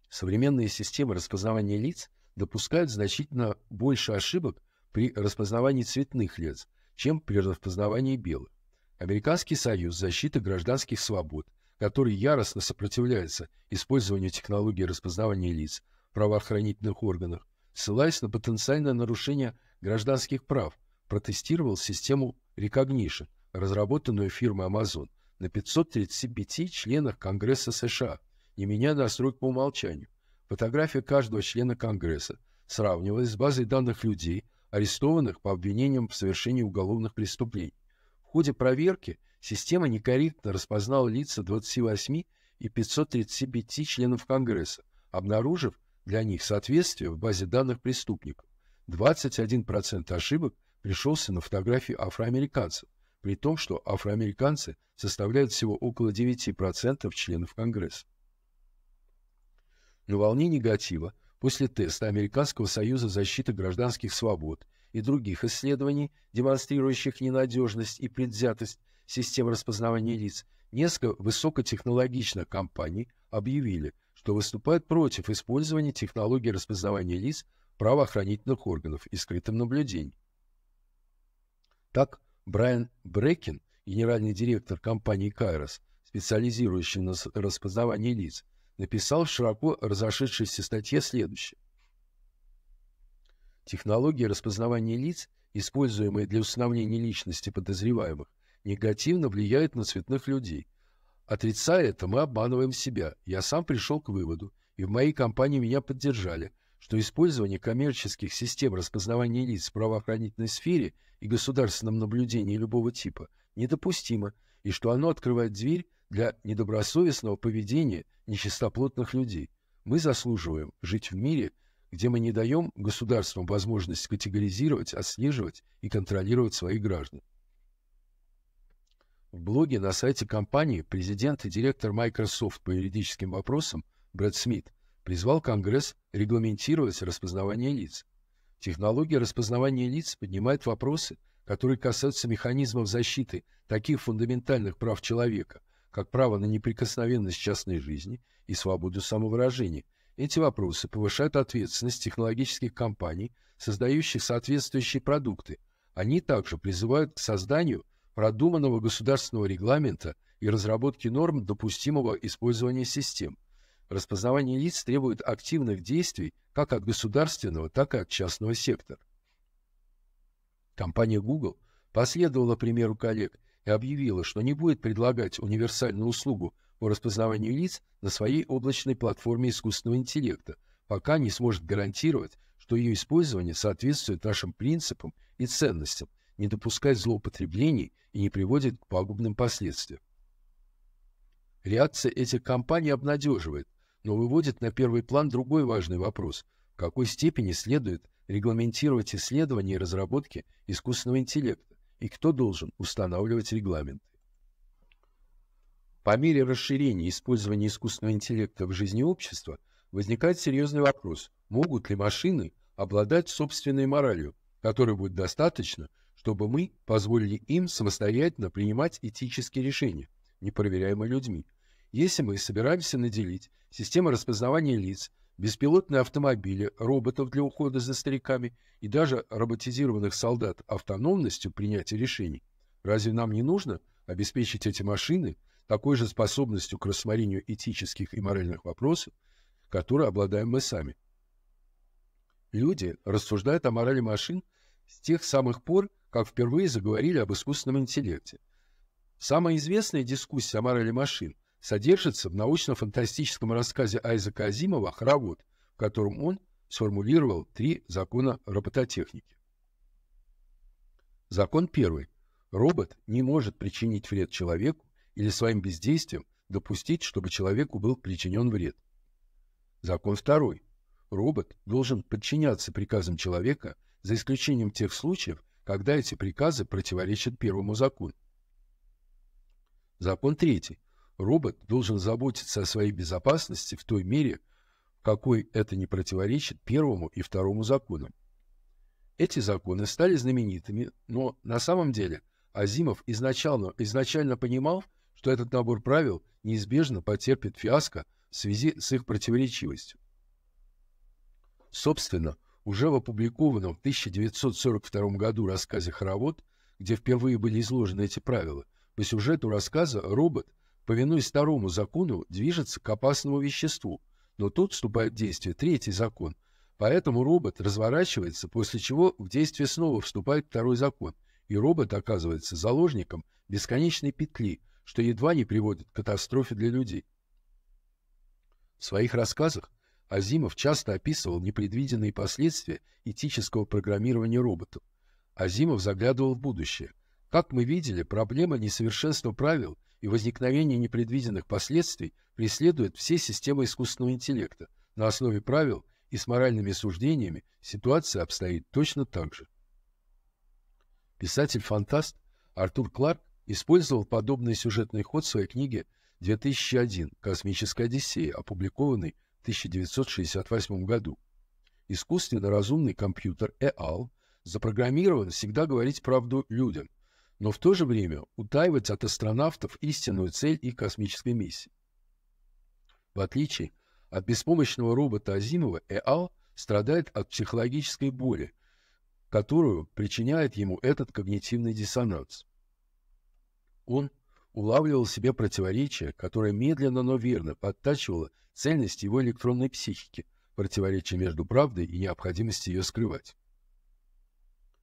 Современные системы распознавания лиц допускают значительно больше ошибок при распознавании цветных лиц, чем при распознавании белых. Американский союз защиты гражданских свобод, который яростно сопротивляется использованию технологии распознавания лиц в правоохранительных органах, ссылаясь на потенциальное нарушение гражданских прав, протестировал систему Recognition, разработанную фирмой Amazon, на пятьсот тридцати пяти членах Конгресса США, не меняя настройку по умолчанию. Фотография каждого члена Конгресса сравнивалась с базой данных людей, арестованных по обвинениям в совершении уголовных преступлений. В ходе проверки система некорректно распознала лица двадцати восьми и пятисот тридцати пяти членов Конгресса, обнаружив для них соответствие в базе данных преступников. двадцать один процент ошибок пришелся на фотографии афроамериканцев, при том, что афроамериканцы составляют всего около девяти процентов членов Конгресса. На волне негатива после теста Американского союза защиты гражданских свобод и других исследований, демонстрирующих ненадежность и предвзятость систем распознавания лиц, несколько высокотехнологичных компаний объявили, что выступают против использования технологий распознавания лиц правоохранительных органов и скрытым наблюдением. Так, Брайан Брекен, генеральный директор компании Кайрос, специализирующий на распознавании лиц, написал в широко разошедшейся статье следующее. Технологии распознавания лиц, используемые для установления личности подозреваемых, негативно влияют на цветных людей. Отрицая это, мы обманываем себя. Я сам пришел к выводу, и в моей компании меня поддержали, что использование коммерческих систем распознавания лиц в правоохранительной сфере и государственном наблюдении любого типа недопустимо, и что оно открывает дверь для недобросовестного поведения нечистоплотных людей. Мы заслуживаем жить в мире, где мы не даем государствам возможность категоризировать, отслеживать и контролировать своих граждан. В блоге на сайте компании президент и директор Microsoft по юридическим вопросам Брэд Смит призвал Конгресс регламентировать распознавание лиц. Технология распознавания лиц поднимает вопросы, которые касаются механизмов защиты таких фундаментальных прав человека, как право на неприкосновенность частной жизни и свободу самовыражения. Эти вопросы повышают ответственность технологических компаний, создающих соответствующие продукты. Они также призывают к созданию продуманного государственного регламента и разработке норм допустимого использования систем. Распознавание лиц требует активных действий как от государственного, так и от частного сектора. Компания Google последовала примеру коллег и объявила, что не будет предлагать универсальную услугу по распознаванию лиц на своей облачной платформе искусственного интеллекта, пока не сможет гарантировать, что ее использование соответствует нашим принципам и ценностям, не допускает злоупотреблений и не приводит к пагубным последствиям. Реакция этих компаний обнадеживает, но выводит на первый план другой важный вопрос: в какой степени следует регламентировать исследования и разработки искусственного интеллекта, и кто должен устанавливать регламенты. По мере расширения использования искусственного интеллекта в жизни общества возникает серьезный вопрос, могут ли машины обладать собственной моралью, которой будет достаточно, чтобы мы позволили им самостоятельно принимать этические решения, непроверяемые людьми. Если мы собираемся наделить систему распознавания лиц, беспилотные автомобили, роботов для ухода за стариками и даже роботизированных солдат автономностью принятия решений, разве нам не нужно обеспечить эти машины такой же способностью к рассмотрению этических и моральных вопросов, которые обладаем мы сами? Люди рассуждают о морали машин с тех самых пор, как впервые заговорили об искусственном интеллекте. Самая известная дискуссия о морали машин содержится в научно-фантастическом рассказе Айзека Азимова «Хоровод», в котором он сформулировал три закона робототехники. Закон первый. Робот не может причинить вред человеку или своим бездействием допустить, чтобы человеку был причинен вред. Закон второй. Робот должен подчиняться приказам человека, за исключением тех случаев, когда эти приказы противоречат первому закону. Закон третий. Робот должен заботиться о своей безопасности в той мере, в какой это не противоречит первому и второму законам. Эти законы стали знаменитыми, но на самом деле Азимов изначально, изначально понимал, что этот набор правил неизбежно потерпит фиаско в связи с их противоречивостью. Собственно, уже в опубликованном в тысяча девятьсот сорок втором году рассказе «Хоровод», где впервые были изложены эти правила, по сюжету рассказа робот, повинуясь второму закону, движется к опасному веществу, но тут вступает в действие третий закон, поэтому робот разворачивается, после чего в действие снова вступает второй закон, и робот оказывается заложником бесконечной петли, что едва не приводит к катастрофе для людей. В своих рассказах Азимов часто описывал непредвиденные последствия этического программирования роботов. Азимов заглядывал в будущее. Как мы видели, проблема несовершенства правил и возникновения непредвиденных последствий преследует все системы искусственного интеллекта. На основе правил и с моральными суждениями ситуация обстоит точно так же. Писатель-фантаст Артур Кларк использовал подобный сюжетный ход в своей книге «две тысячи один. Космическая Одиссея», опубликованной тысяча девятьсот шестьдесят восьмом году. Искусственно разумный компьютер ЭАЛ запрограммирован всегда говорить правду людям, но в то же время утаивать от астронавтов истинную цель их космической миссии. В отличие от беспомощного робота Азимова, ЭАЛ страдает от психологической боли, которую причиняет ему этот когнитивный диссонанс. Он улавливал в себе противоречие, которое медленно, но верно подтачивало цельность его электронной психики, противоречие между правдой и необходимостью ее скрывать.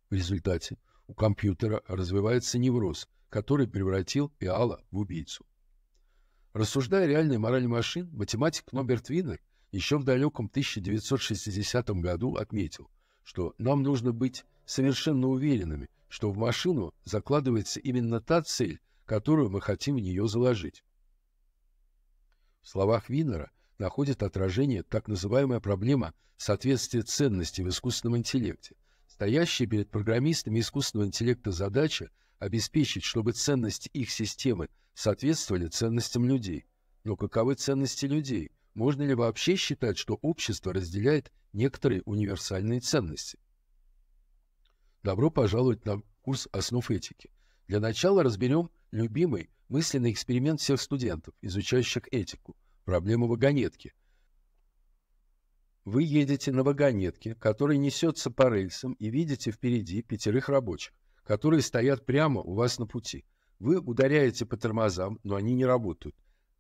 В результате у компьютера развивается невроз, который превратил ЭАЛа в убийцу. Рассуждая о реальной морали машин, математик Норберт Винер еще в далеком тысяча девятьсот шестидесятом году отметил, что нам нужно быть совершенно уверенными, что в машину закладывается именно та цель, которую мы хотим в нее заложить. В словах Винера находит отражение так называемая проблема соответствия ценностей в искусственном интеллекте. Стоящая перед программистами искусственного интеллекта задача обеспечить, чтобы ценности их системы соответствовали ценностям людей. Но каковы ценности людей? Можно ли вообще считать, что общество разделяет некоторые универсальные ценности? Добро пожаловать на курс «Основ этики». Для начала разберем любимый мысленный эксперимент всех студентов, изучающих этику, проблему вагонетки. Вы едете на вагонетке, которая несется по рельсам, и видите впереди пятерых рабочих, которые стоят прямо у вас на пути. Вы ударяете по тормозам, но они не работают.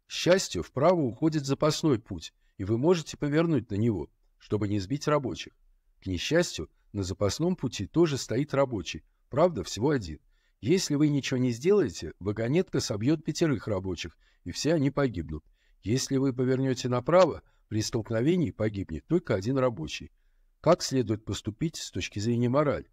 К счастью, вправо уходит запасной путь, и вы можете повернуть на него, чтобы не сбить рабочих. К несчастью, на запасном пути тоже стоит рабочий, правда, всего один. Если вы ничего не сделаете, вагонетка собьет пятерых рабочих, и все они погибнут. Если вы повернете направо, при столкновении погибнет только один рабочий. Как следует поступить с точки зрения морали?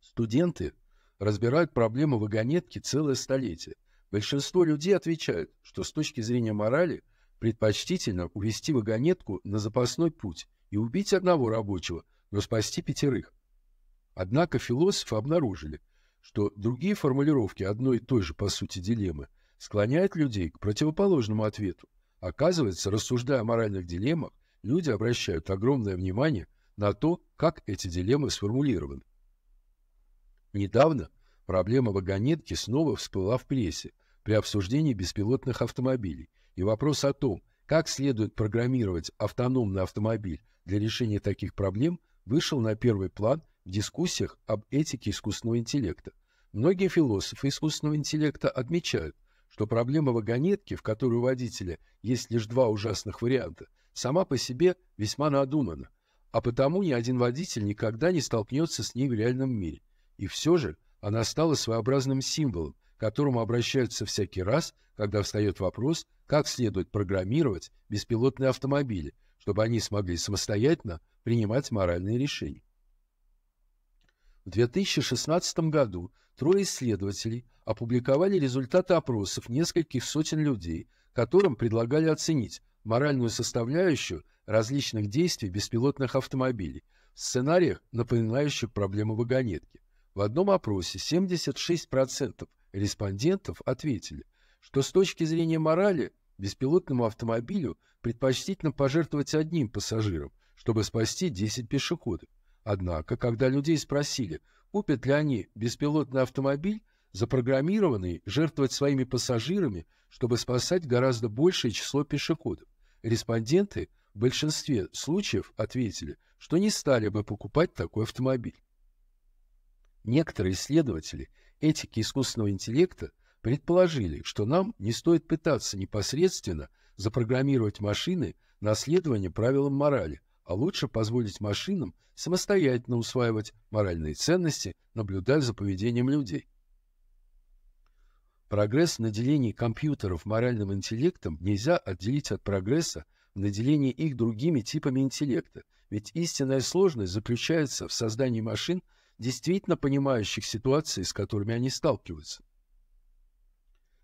Студенты разбирают проблему вагонетки целое столетие. Большинство людей отвечают, что с точки зрения морали предпочтительно увести вагонетку на запасной путь и убить одного рабочего, но спасти пятерых. Однако философы обнаружили, что другие формулировки одной и той же, по сути, дилеммы склоняет людей к противоположному ответу. Оказывается, рассуждая о моральных дилеммах, люди обращают огромное внимание на то, как эти дилеммы сформулированы. Недавно проблема вагонетки снова всплыла в прессе при обсуждении беспилотных автомобилей, и вопрос о том, как следует программировать автономный автомобиль для решения таких проблем, вышел на первый план в дискуссиях об этике искусственного интеллекта. Многие философы искусственного интеллекта отмечают, что проблема вагонетки, в которой у водителя есть лишь два ужасных варианта, сама по себе весьма надумана, а потому ни один водитель никогда не столкнется с ней в реальном мире. И все же она стала своеобразным символом, к которому обращаются всякий раз, когда встает вопрос, как следует программировать беспилотные автомобили, чтобы они смогли самостоятельно принимать моральные решения. В две тысячи шестнадцатом году трое исследователей опубликовали результаты опросов нескольких сотен людей, которым предлагали оценить моральную составляющую различных действий беспилотных автомобилей в сценариях, напоминающих проблему вагонетки. В одном опросе семьдесят шесть процентов респондентов ответили, что с точки зрения морали беспилотному автомобилю предпочтительно пожертвовать одним пассажиром, чтобы спасти десять пешеходов. Однако, когда людей спросили, купят ли они беспилотный автомобиль, запрограммированный жертвовать своими пассажирами, чтобы спасать гораздо большее число пешеходов, респонденты в большинстве случаев ответили, что не стали бы покупать такой автомобиль. Некоторые исследователи этики искусственного интеллекта предположили, что нам не стоит пытаться непосредственно запрограммировать машины на следование правилам морали, а лучше позволить машинам самостоятельно усваивать моральные ценности, наблюдая за поведением людей. Прогресс в наделении компьютеров моральным интеллектом нельзя отделить от прогресса в наделении их другими типами интеллекта, ведь истинная сложность заключается в создании машин, действительно понимающих ситуации, с которыми они сталкиваются.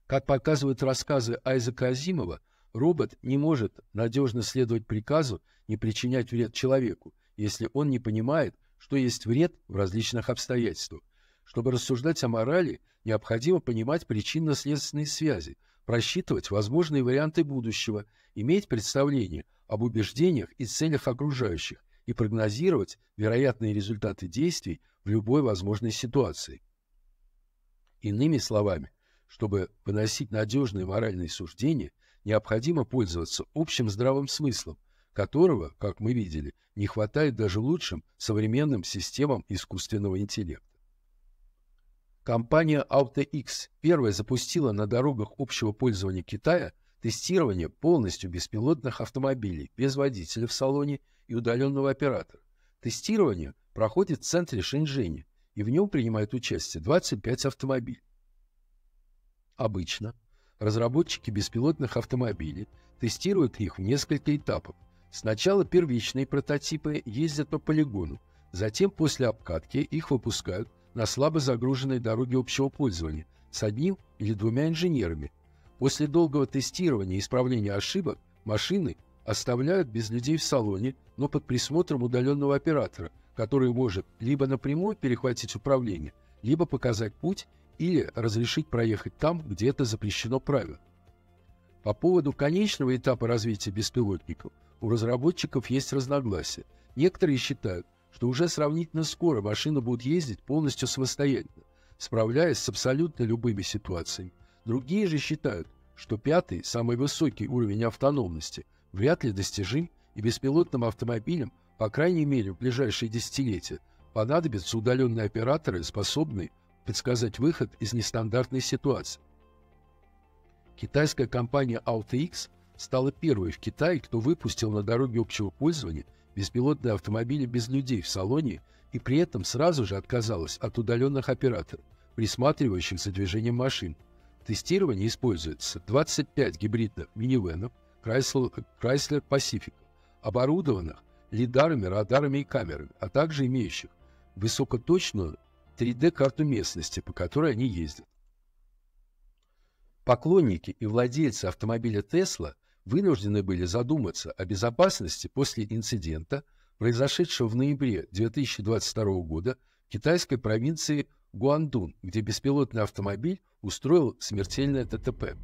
Как показывают рассказы Айзека Азимова, робот не может надежно следовать приказу не причинять вред человеку, если он не понимает, что есть вред в различных обстоятельствах. Чтобы рассуждать о морали, необходимо понимать причинно-следственные связи, просчитывать возможные варианты будущего, иметь представление об убеждениях и целях окружающих и прогнозировать вероятные результаты действий в любой возможной ситуации. Иными словами, чтобы выносить надежные моральные суждения, необходимо пользоваться общим здравым смыслом, которого, как мы видели, не хватает даже лучшим современным системам искусственного интеллекта. Компания AutoX первая запустила на дорогах общего пользования Китая тестирование полностью беспилотных автомобилей без водителя в салоне и удаленного оператора. Тестирование проходит в центре Шэньчжэня, и в нем принимают участие двадцать пять автомобилей. Обычно разработчики беспилотных автомобилей тестируют их в несколько этапов. Сначала первичные прототипы ездят по полигону, затем после обкатки их выпускают на слабо загруженной дороге общего пользования с одним или двумя инженерами. После долгого тестирования и исправления ошибок машины оставляют без людей в салоне, но под присмотром удаленного оператора, который может либо напрямую перехватить управление, либо показать путь или разрешить проехать там, где это запрещено правилом. По поводу конечного этапа развития беспилотников у разработчиков есть разногласия. Некоторые считают, что уже сравнительно скоро машины будут ездить полностью самостоятельно, справляясь с абсолютно любыми ситуациями. Другие же считают, что пятый, самый высокий уровень автономности вряд ли достижим, и беспилотным автомобилям, по крайней мере в ближайшие десятилетия, понадобятся удаленные операторы, способные подсказать выход из нестандартной ситуации. Китайская компания AutoX стала первой в Китае, кто выпустил на дороге общего пользования беспилотные автомобили без людей в салоне и при этом сразу же отказалась от удаленных операторов, присматривающих за движением машин. В тестировании используется двадцать пять гибридных минивенов Chrysler Pacific, оборудованных лидарами, радарами и камерами, а также имеющих высокоточную три дэ-карту местности, по которой они ездят. Поклонники и владельцы автомобиля Tesla вынуждены были задуматься о безопасности после инцидента, произошедшего в ноябре две тысячи двадцать второго года в китайской провинции Гуандун, где беспилотный автомобиль устроил смертельное ТТП.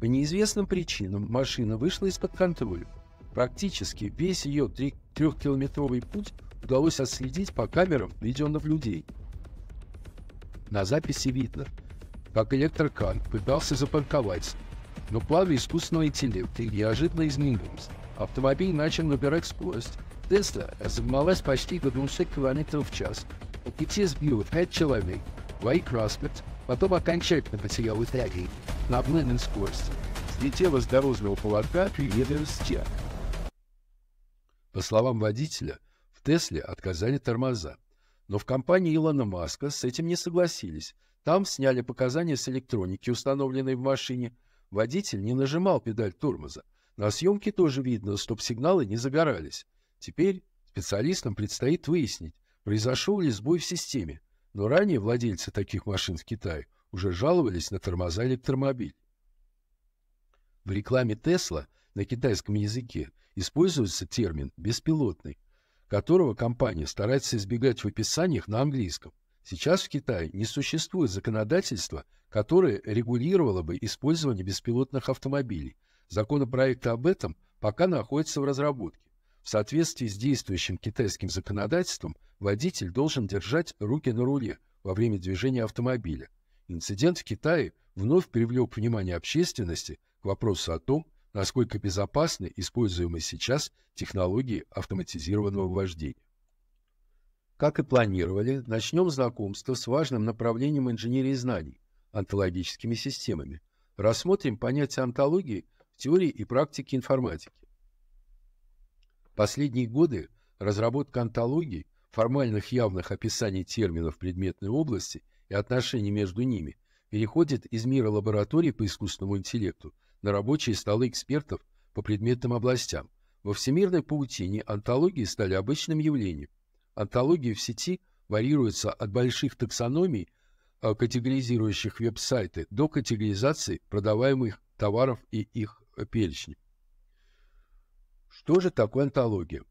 По неизвестным причинам машина вышла из-под контроля. Практически весь ее трехкилометровый путь удалось отследить по камерам видеонаблюдений. На записи видно, как электрокар пытался запарковаться, но плавы искусственного интеллекта неожиданно изменились. Автомобиль начал набирать скорость. Тесла разогналась почти до двухсот километров в час. У пяти сбило пять человек. Лайк Распорт потом окончательно потерял траекторию на обманной скорости. Слетела с дорожного полотна приедая с тя. По словам водителя, в Тесле отказали тормоза. Но в компании Илона Маска с этим не согласились. Там сняли показания с электроники, установленной в машине. Водитель не нажимал педаль тормоза. На съемке тоже видно, стоп-сигналы не загорались. Теперь специалистам предстоит выяснить, произошел ли сбой в системе. Но ранее владельцы таких машин в Китае уже жаловались на тормоза электромобилей. В рекламе Tesla на китайском языке используется термин «беспилотный», которого компания старается избегать в описаниях на английском. Сейчас в Китае не существует законодательства, которое регулировало бы использование беспилотных автомобилей. Законопроекты об этом пока находятся в разработке. В соответствии с действующим китайским законодательством водитель должен держать руки на руле во время движения автомобиля. Инцидент в Китае вновь привлек внимание общественности к вопросу о том, насколько безопасны используемые сейчас технологии автоматизированного вождения. Как и планировали, начнем знакомство с важным направлением инженерии знаний – онтологическими системами. Рассмотрим понятие онтологии в теории и практике информатики. В последние годы разработка онтологии, формальных явных описаний терминов предметной области и отношений между ними, переходит из мира лабораторий по искусственному интеллекту на рабочие столы экспертов по предметным областям. Во всемирной паутине онтологии стали обычным явлением. Онтологии в сети варьируются от больших таксономий, категоризирующих веб-сайты, до категоризации продаваемых товаров и их перечней. Что же такое онтология?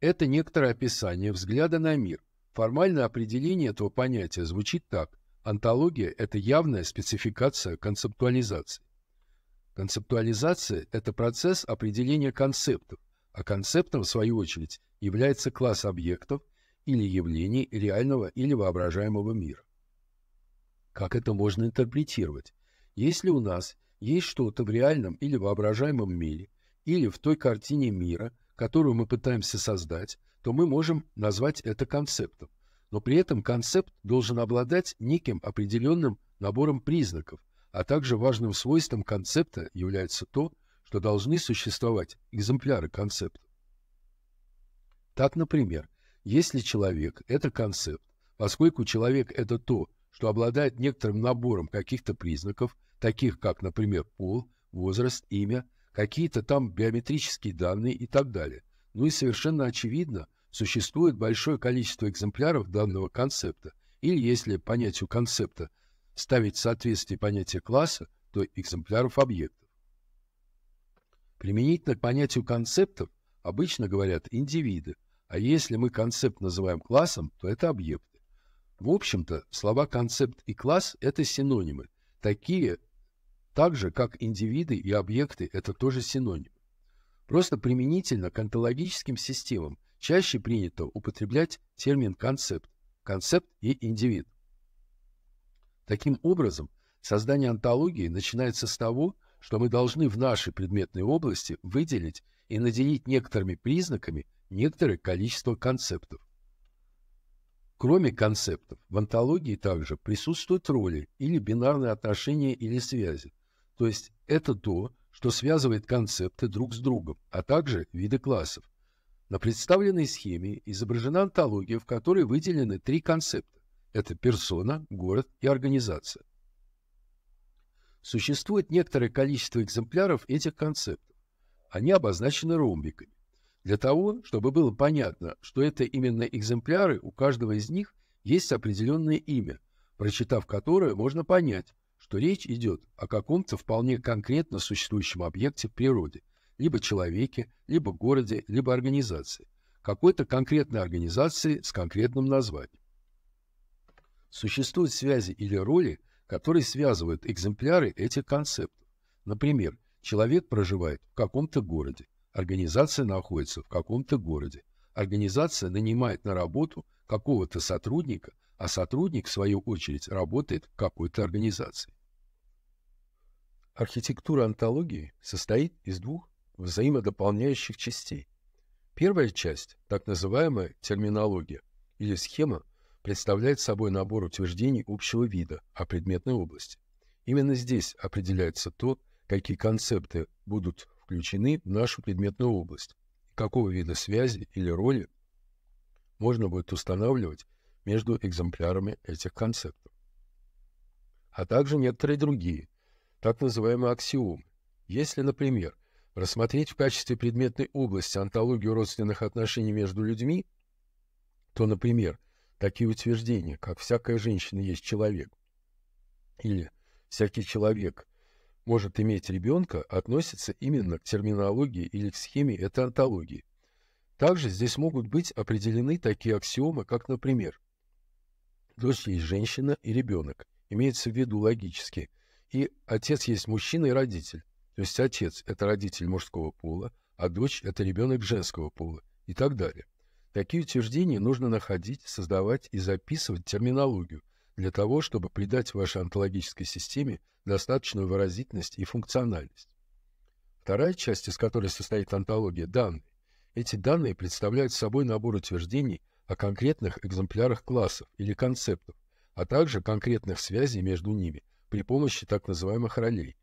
Это некоторое описание взгляда на мир. Формальное определение этого понятия звучит так. Онтология – это явная спецификация концептуализации. Концептуализация – это процесс определения концептов, а концептом, в свою очередь, является класс объектов или явлений реального или воображаемого мира. Как это можно интерпретировать? Если у нас есть что-то в реальном или воображаемом мире, или в той картине мира, которую мы пытаемся создать, то мы можем назвать это концептом. Но при этом концепт должен обладать неким определенным набором признаков, а также важным свойством концепта является то, что должны существовать экземпляры концепта. Так, например, если человек – это концепт, поскольку человек – это то, что обладает некоторым набором каких-то признаков, таких как, например, пол, возраст, имя, какие-то там биометрические данные и так далее. Ну и совершенно очевидно, существует большое количество экземпляров данного концепта, или если понятию концепта ставить в соответствие понятия класса, то экземпляров объектов. Применительно к понятию концептов обычно говорят индивиды, а если мы концепт называем классом, то это объект. В общем-то, слова «концепт» и «класс» — это синонимы. Такие, так же, как индивиды и объекты, это тоже синонимы. Просто применительно к онтологическим системам чаще принято употреблять термин «концепт», «концепт» и «индивид». Таким образом, создание онтологии начинается с того, что мы должны в нашей предметной области выделить и наделить некоторыми признаками некоторое количество концептов. Кроме концептов, в онтологии также присутствуют роли или бинарные отношения или связи, то есть это то, что связывает концепты друг с другом, а также виды классов. На представленной схеме изображена онтология, в которой выделены три концепта – это персона, город и организация. Существует некоторое количество экземпляров этих концептов, они обозначены ромбиками. Для того, чтобы было понятно, что это именно экземпляры, у каждого из них есть определенное имя, прочитав которое можно понять, что речь идет о каком-то вполне конкретно существующем объекте в природе, либо человеке, либо городе, либо организации, какой-то конкретной организации с конкретным названием. Существуют связи или роли, которые связывают экземпляры этих концептов. Например, человек проживает в каком-то городе, организация находится в каком-то городе, организация нанимает на работу какого-то сотрудника, а сотрудник, в свою очередь, работает в какой-то организации. Архитектура онтологии состоит из двух взаимодополняющих частей. Первая часть, так называемая терминология или схема, представляет собой набор утверждений общего вида о предметной области. Именно здесь определяется то, какие концепты будут включены в нашу предметную область, и какого вида связи или роли можно будет устанавливать между экземплярами этих концептов. А также некоторые другие, так называемые аксиомы. Если, например, рассмотреть в качестве предметной области онтологию родственных отношений между людьми, то, например, такие утверждения, как «всякая женщина есть человек» или «всякий человек может иметь ребенка», относятся именно к терминологии или к схеме этой онтологии. Также здесь могут быть определены такие аксиомы, как, например, «дочь есть женщина и ребенок», имеется в виду логически, и «отец есть мужчина и родитель», то есть отец – это родитель мужского пола, а дочь – это ребенок женского пола и так далее. Такие утверждения нужно находить, создавать и записывать терминологию для того, чтобы придать вашей онтологической системе достаточную выразительность и функциональность. Вторая часть, из которой состоит онтология – данные. Эти данные представляют собой набор утверждений о конкретных экземплярах классов или концептов, а также конкретных связей между ними при помощи так называемых ролей.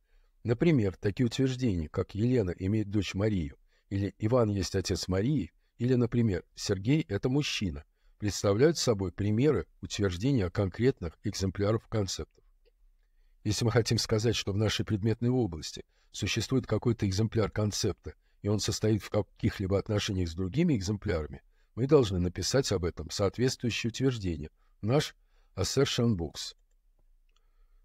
Например, такие утверждения, как «Елена имеет дочь Марию» или «Иван есть отец Марии», или, например, «Сергей – это мужчина», представляют собой примеры утверждения о конкретных экземплярах концептов. Если мы хотим сказать, что в нашей предметной области существует какой-то экземпляр концепта, и он состоит в каких-либо отношениях с другими экземплярами, мы должны написать об этом соответствующее утверждение, наш assertion box.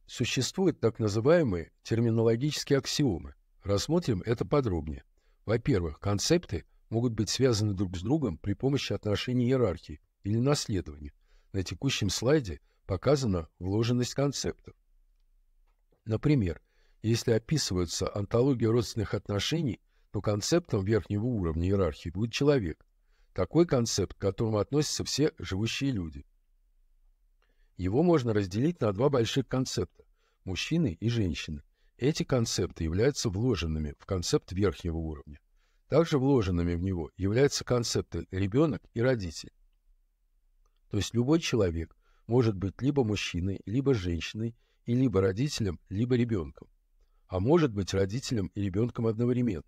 Существуют так называемые терминологические аксиомы. Рассмотрим это подробнее. Во-первых, концепты могут быть связаны друг с другом при помощи отношений иерархии или наследования. На текущем слайде показана вложенность концептов. Например, если описывается онтология родственных отношений, то концептом верхнего уровня иерархии будет человек. Такой концепт, к которому относятся все живущие люди. Его можно разделить на два больших концепта – мужчины и женщины. Эти концепты являются вложенными в концепт верхнего уровня. Также вложенными в него являются концепты «ребенок» и «родитель». То есть любой человек может быть либо мужчиной, либо женщиной, и либо родителем, либо ребенком. А может быть родителем и ребенком одновременно.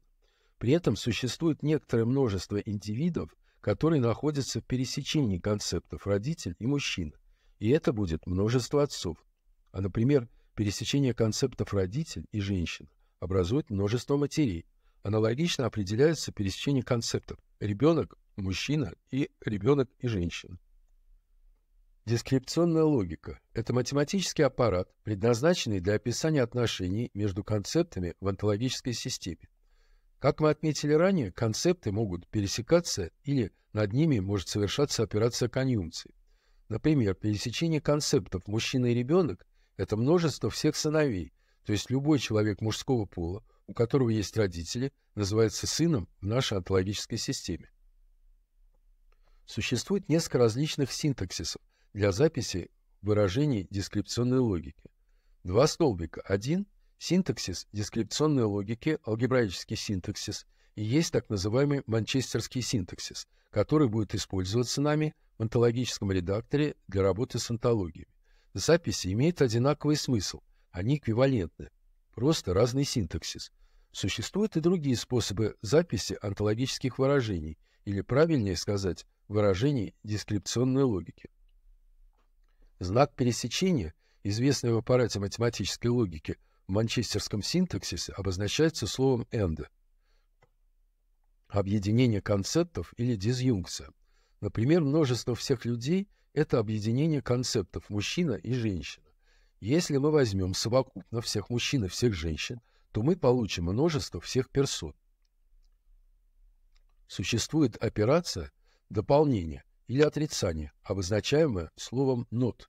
При этом существует некоторое множество индивидов, которые находятся в пересечении концептов «родитель» и «мужчина». И это будет множество отцов. А, например, пересечение концептов «родитель» и «женщина» образует множество матерей. Аналогично определяется пересечение концептов «ребенок», «мужчина» и «ребенок» и «женщина». Дескрипционная логика – это математический аппарат, предназначенный для описания отношений между концептами в онтологической системе. Как мы отметили ранее, концепты могут пересекаться или над ними может совершаться операция конъюнкции. Например, пересечение концептов «мужчина» и «ребенок» – это множество всех сыновей, то есть любой человек мужского пола, у которого есть родители, называется сыном в нашей онтологической системе. Существует несколько различных синтаксисов для записи выражений дескрипционной логики. Два столбика. Один – синтаксис дескрипционной логики, алгебраический синтаксис, и есть так называемый манчестерский синтаксис, который будет использоваться нами в онтологическом редакторе для работы с онтологиями. Записи имеют одинаковый смысл, они эквивалентны. Просто разный синтаксис. Существуют и другие способы записи онтологических выражений, или, правильнее сказать, выражений дескрипционной логики. Знак пересечения, известный в аппарате математической логики в манчестерском синтаксисе, обозначается словом «and». Объединение концептов или дизъюнкция. Например, множество всех людей – это объединение концептов «мужчина» и «женщина». Если мы возьмем совокупно всех мужчин и всех женщин, то мы получим множество всех персон. Существует операция дополнения или отрицания, обозначаемая словом «not».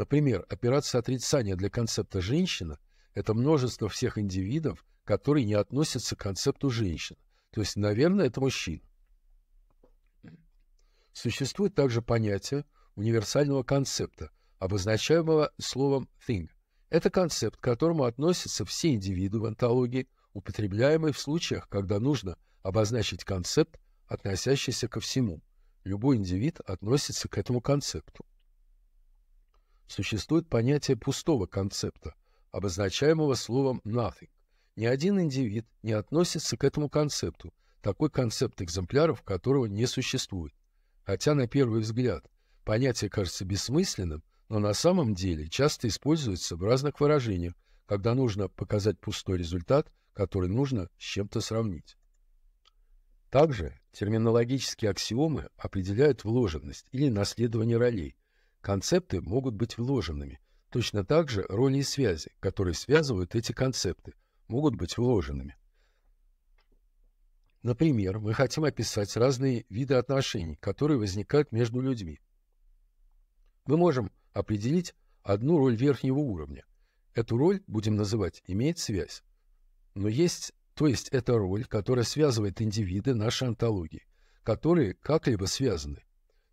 Например, операция отрицания для концепта «женщина» — это множество всех индивидов, которые не относятся к концепту «женщина». То есть, наверное, это мужчина. Существует также понятие универсального концепта, обозначаемого словом «thing». Это концепт, к которому относятся все индивиды в онтологии, употребляемый в случаях, когда нужно обозначить концепт, относящийся ко всему. Любой индивид относится к этому концепту. Существует понятие пустого концепта, обозначаемого словом nothing. Ни один индивид не относится к этому концепту, такой концепт экземпляров которого не существует. Хотя на первый взгляд понятие кажется бессмысленным, но на самом деле часто используется в разных выражениях, когда нужно показать пустой результат, который нужно с чем-то сравнить. Также терминологические аксиомы определяют вложенность или наследование ролей. Концепты могут быть вложенными. Точно так же роли и связи, которые связывают эти концепты, могут быть вложенными. Например, мы хотим описать разные виды отношений, которые возникают между людьми. Мы можем определить одну роль верхнего уровня. Эту роль будем называть «имеет связь». Но есть... То есть это роль, которая связывает индивиды нашей онтологии, которые как-либо связаны.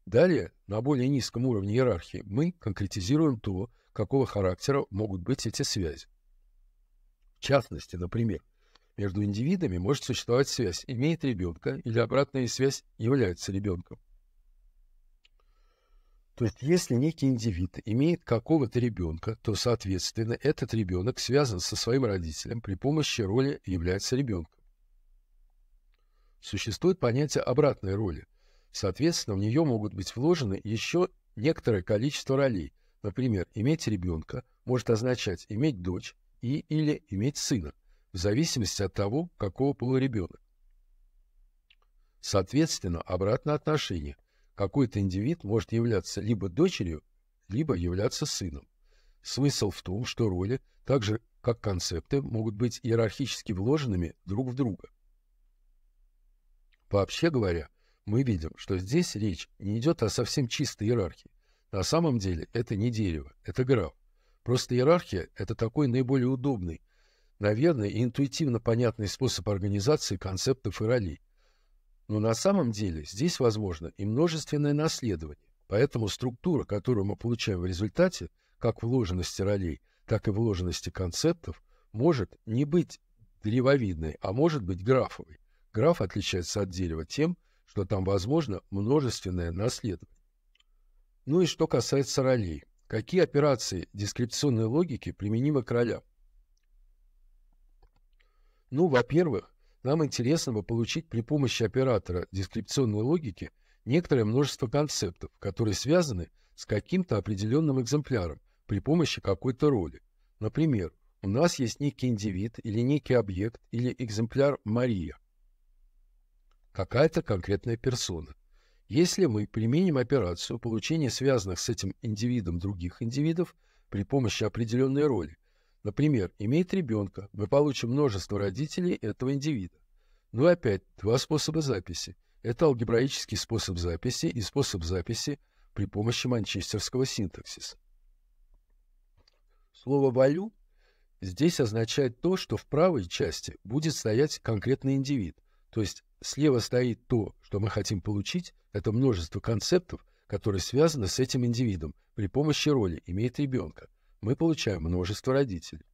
Далее, на более низком уровне иерархии, мы конкретизируем то, какого характера могут быть эти связи. В частности, например, между индивидами может существовать связь «имеет ребенка» или обратная связь «является ребенком». То есть, если некий индивид имеет какого-то ребенка, то, соответственно, этот ребенок связан со своим родителем при помощи роли «является ребенком». Существует понятие обратной роли. Соответственно, в нее могут быть вложены еще некоторое количество ролей. Например, «иметь ребенка» может означать «иметь дочь» и или «иметь сына», в зависимости от того, какого пола ребенок. Соответственно, обратное отношение. Какой-то индивид может являться либо дочерью, либо являться сыном. Смысл в том, что роли, так же как концепты, могут быть иерархически вложенными друг в друга. Вообще говоря, мы видим, что здесь речь не идет о совсем чистой иерархии. На самом деле это не дерево, это граф. Просто иерархия – это такой наиболее удобный, наверное, и интуитивно понятный способ организации концептов и ролей. Но на самом деле здесь возможно и множественное наследование, поэтому структура, которую мы получаем в результате, как вложенности ролей, так и вложенности концептов, может не быть древовидной, а может быть графовой. Граф отличается от дерева тем, что там возможно множественное наследование. Ну и что касается ролей. Какие операции дескрипционной логики применимы к ролям? Ну, во-первых, нам интересно бы получить при помощи оператора дескрипционной логики некоторое множество концептов, которые связаны с каким-то определенным экземпляром при помощи какой-то роли. Например, у нас есть некий индивид или некий объект или экземпляр Мария, какая-то конкретная персона. Если мы применим операцию получения связанных с этим индивидом других индивидов при помощи определенной роли, например, имеет ребенка, мы получим множество родителей этого индивида. Ну и опять два способа записи. Это алгебраический способ записи и способ записи при помощи манчестерского синтаксиса. Слово «value» здесь означает то, что в правой части будет стоять конкретный индивид. То есть слева стоит то, что мы хотим получить, это множество концептов, которые связаны с этим индивидом при помощи роли «имеет ребенка». Мы получаем множество родителей.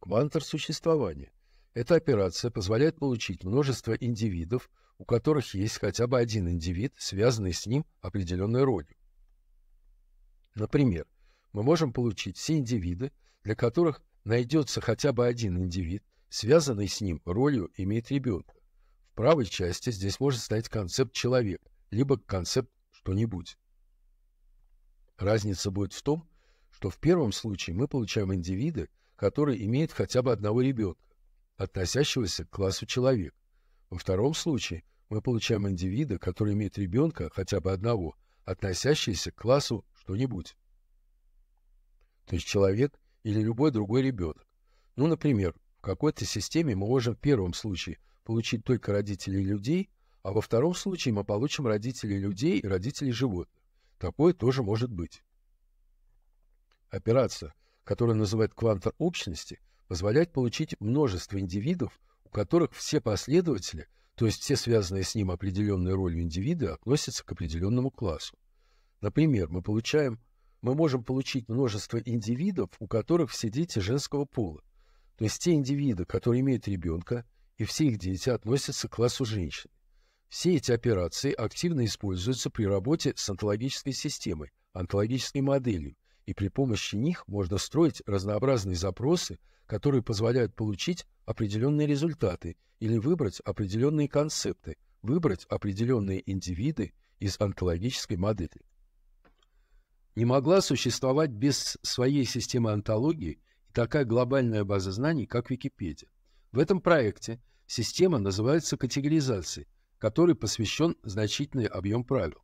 Квантор существования. Эта операция позволяет получить множество индивидов, у которых есть хотя бы один индивид, связанный с ним определенной ролью. Например, мы можем получить все индивиды, для которых найдется хотя бы один индивид, связанный с ним ролью «имеет ребенка». В правой части здесь может стоять концепт «человек», либо концепт «что-нибудь». Разница будет в том, что в первом случае мы получаем индивиды, которые имеют хотя бы одного ребенка, относящегося к классу человек. Во втором случае мы получаем индивиды, которые имеют ребенка хотя бы одного, относящегося к классу что-нибудь. То есть человек или любой другой ребенок. Ну, например, в какой-то системе мы можем в первом случае получить только родителей людей, а во втором случае мы получим родителей людей и родителей животных. Такое тоже может быть. Операция, которую называют квантом общности, позволяет получить множество индивидов, у которых все последователи, то есть все связанные с ним определенной ролью индивиды, относятся к определенному классу. Например, мы получаем, мы можем получить множество индивидов, у которых все дети женского пола, то есть те индивиды, которые имеют ребенка, и все их дети относятся к классу женщин. Все эти операции активно используются при работе с онтологической системой, онтологической моделью, и при помощи них можно строить разнообразные запросы, которые позволяют получить определенные результаты или выбрать определенные концепты, выбрать определенные индивиды из онтологической модели. Не могла существовать без своей системы онтологии и такая глобальная база знаний, как Википедия. В этом проекте система называется категоризацией, которой посвящен значительный объем правил.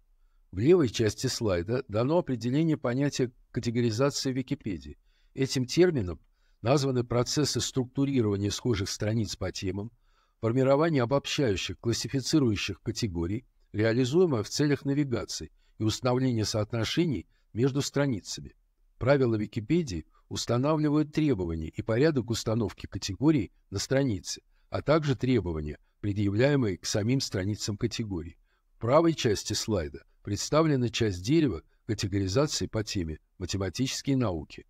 В левой части слайда дано определение понятия категоризации Википедии. Этим термином названы процессы структурирования схожих страниц по темам, формирование обобщающих, классифицирующих категорий, реализуемое в целях навигации и установление соотношений между страницами. Правила Википедии устанавливают требования и порядок установки категорий на странице, а также требования, предъявляемые к самим страницам категорий. В правой части слайда представлена часть дерева категоризации по теме «Математические науки».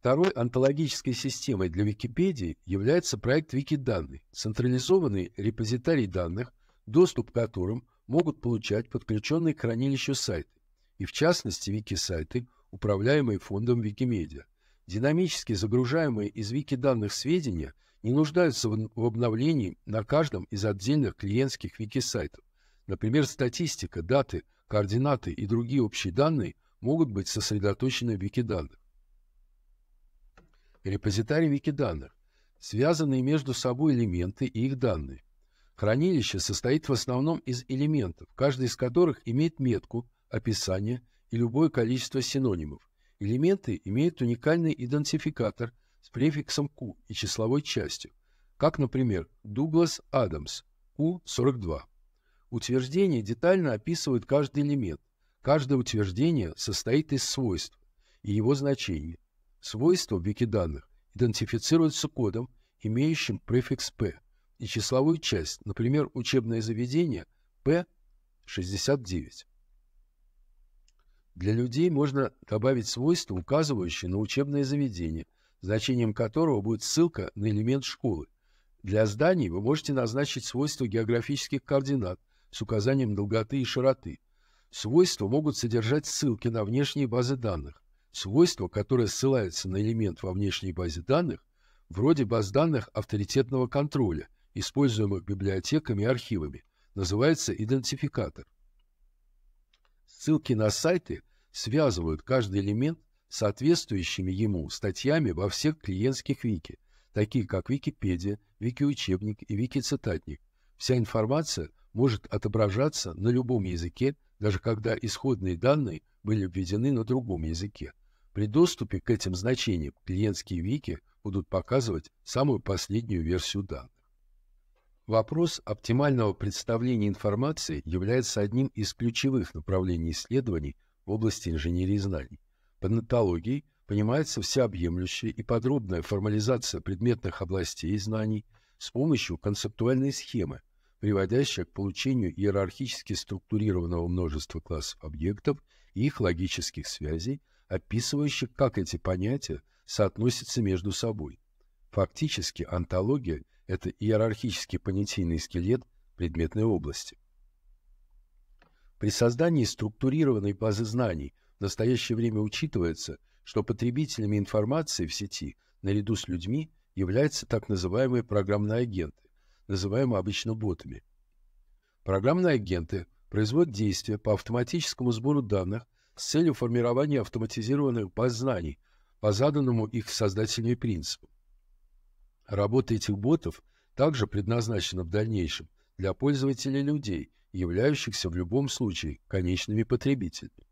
Второй онтологической системой для Википедии является проект Викиданные, централизованный репозитарий данных, доступ к которым могут получать подключенные к хранилищу сайты, и в частности вики-сайты, управляемые фондом Викимедиа. Динамически загружаемые из вики-данных сведения не нуждаются в обновлении на каждом из отдельных клиентских вики-сайтов. Например, статистика, даты, координаты и другие общие данные могут быть сосредоточены в вики-данных. Репозитарий вики-данных. Связанные между собой элементы и их данные. Хранилище состоит в основном из элементов, каждый из которых имеет метку, описание и любое количество синонимов. Элементы имеют уникальный идентификатор с префиксом Q и числовой частью, как, например, Douglas Adams Q сорок два. Утверждения детально описывают каждый элемент. Каждое утверждение состоит из свойств и его значения. Свойства в Викиданных идентифицируются кодом, имеющим префикс P, и числовую часть, например, учебное заведение P шестьдесят девять. Для людей можно добавить свойства, указывающие на учебное заведение, значением которого будет ссылка на элемент школы. Для зданий вы можете назначить свойства географических координат с указанием долготы и широты. Свойства могут содержать ссылки на внешние базы данных. Свойство, которое ссылается на элемент во внешней базе данных, вроде баз данных авторитетного контроля, используемых библиотеками и архивами, называется идентификатор. Ссылки на сайты связывают каждый элемент с соответствующими ему статьями во всех клиентских вики, такие как Википедия, Вики-учебник и Вики-цитатник. Вся информация может отображаться на любом языке, даже когда исходные данные были введены на другом языке. При доступе к этим значениям клиентские вики будут показывать самую последнюю версию данных. Вопрос оптимального представления информации является одним из ключевых направлений исследований в области инженерии знаний. Под онтологией понимается всеобъемлющая и подробная формализация предметных областей знаний с помощью концептуальной схемы, приводящая к получению иерархически структурированного множества классов объектов и их логических связей, описывающих, как эти понятия соотносятся между собой. Фактически, онтология – это иерархический понятийный скелет предметной области. При создании структурированной базы знаний в настоящее время учитывается, что потребителями информации в сети наряду с людьми являются так называемые программные агенты, называемые обычно ботами. Программные агенты производят действия по автоматическому сбору данных с целью формирования автоматизированных баз знаний по заданному их создателями принципу. Работа этих ботов также предназначена в дальнейшем для пользователей людей, являющихся в любом случае конечными потребителями.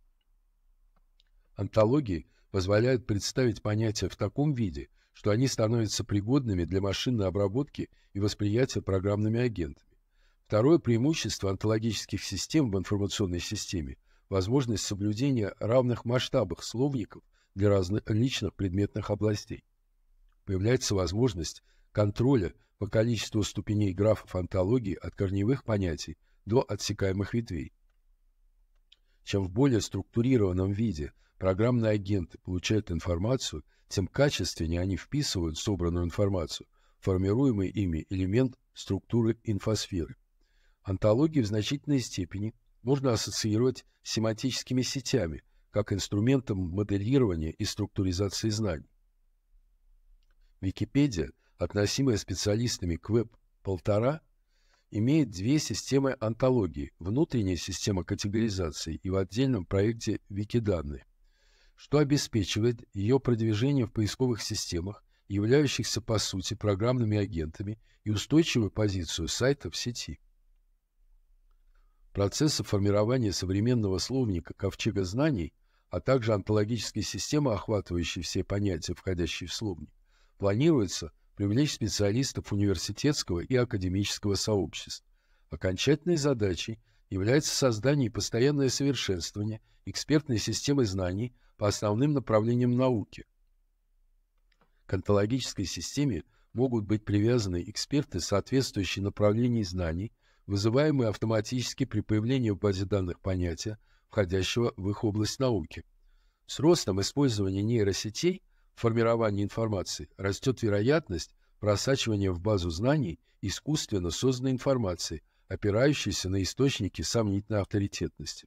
Онтологии позволяют представить понятия в таком виде, что они становятся пригодными для машинной обработки и восприятия программными агентами. Второе преимущество онтологических систем в информационной системе – возможность соблюдения равных масштабов словников для различных предметных областей. Появляется возможность контроля по количеству ступеней графов онтологии от корневых понятий до отсекаемых ветвей. Чем в более структурированном виде программные агенты получают информацию, тем качественнее они вписывают собранную информацию, формируемый ими элемент структуры инфосферы. Онтологию в значительной степени можно ассоциировать с семантическими сетями, как инструментом моделирования и структуризации знаний. Википедия, относимая специалистами к веб один и пять, имеет две системы онтологии – внутренняя система категоризации и в отдельном проекте «Викиданные», что обеспечивает ее продвижение в поисковых системах, являющихся по сути программными агентами, и устойчивую позицию сайта в сети. Процессы формирования современного словника «Ковчега знаний», а также онтологические системы, охватывающие все понятия, входящие в словник, планируется привлечь специалистов университетского и академического сообществ. Окончательной задачей является создание и постоянное совершенствование экспертной системы знаний по основным направлениям науки. К онтологической системе могут быть привязаны эксперты, соответствующие направлений знаний, вызываемые автоматически при появлении в базе данных понятия, входящего в их область науки. С ростом использования нейросетей в формировании информации растет вероятность просачивания в базу знаний искусственно созданной информации, опирающейся на источники сомнительной авторитетности.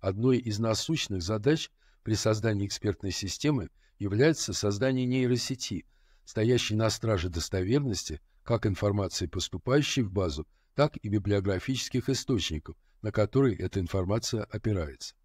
Одной из насущных задач при создании экспертной системы является создание нейросети, стоящей на страже достоверности как информации, поступающей в базу, так и библиографических источников, на которые эта информация опирается.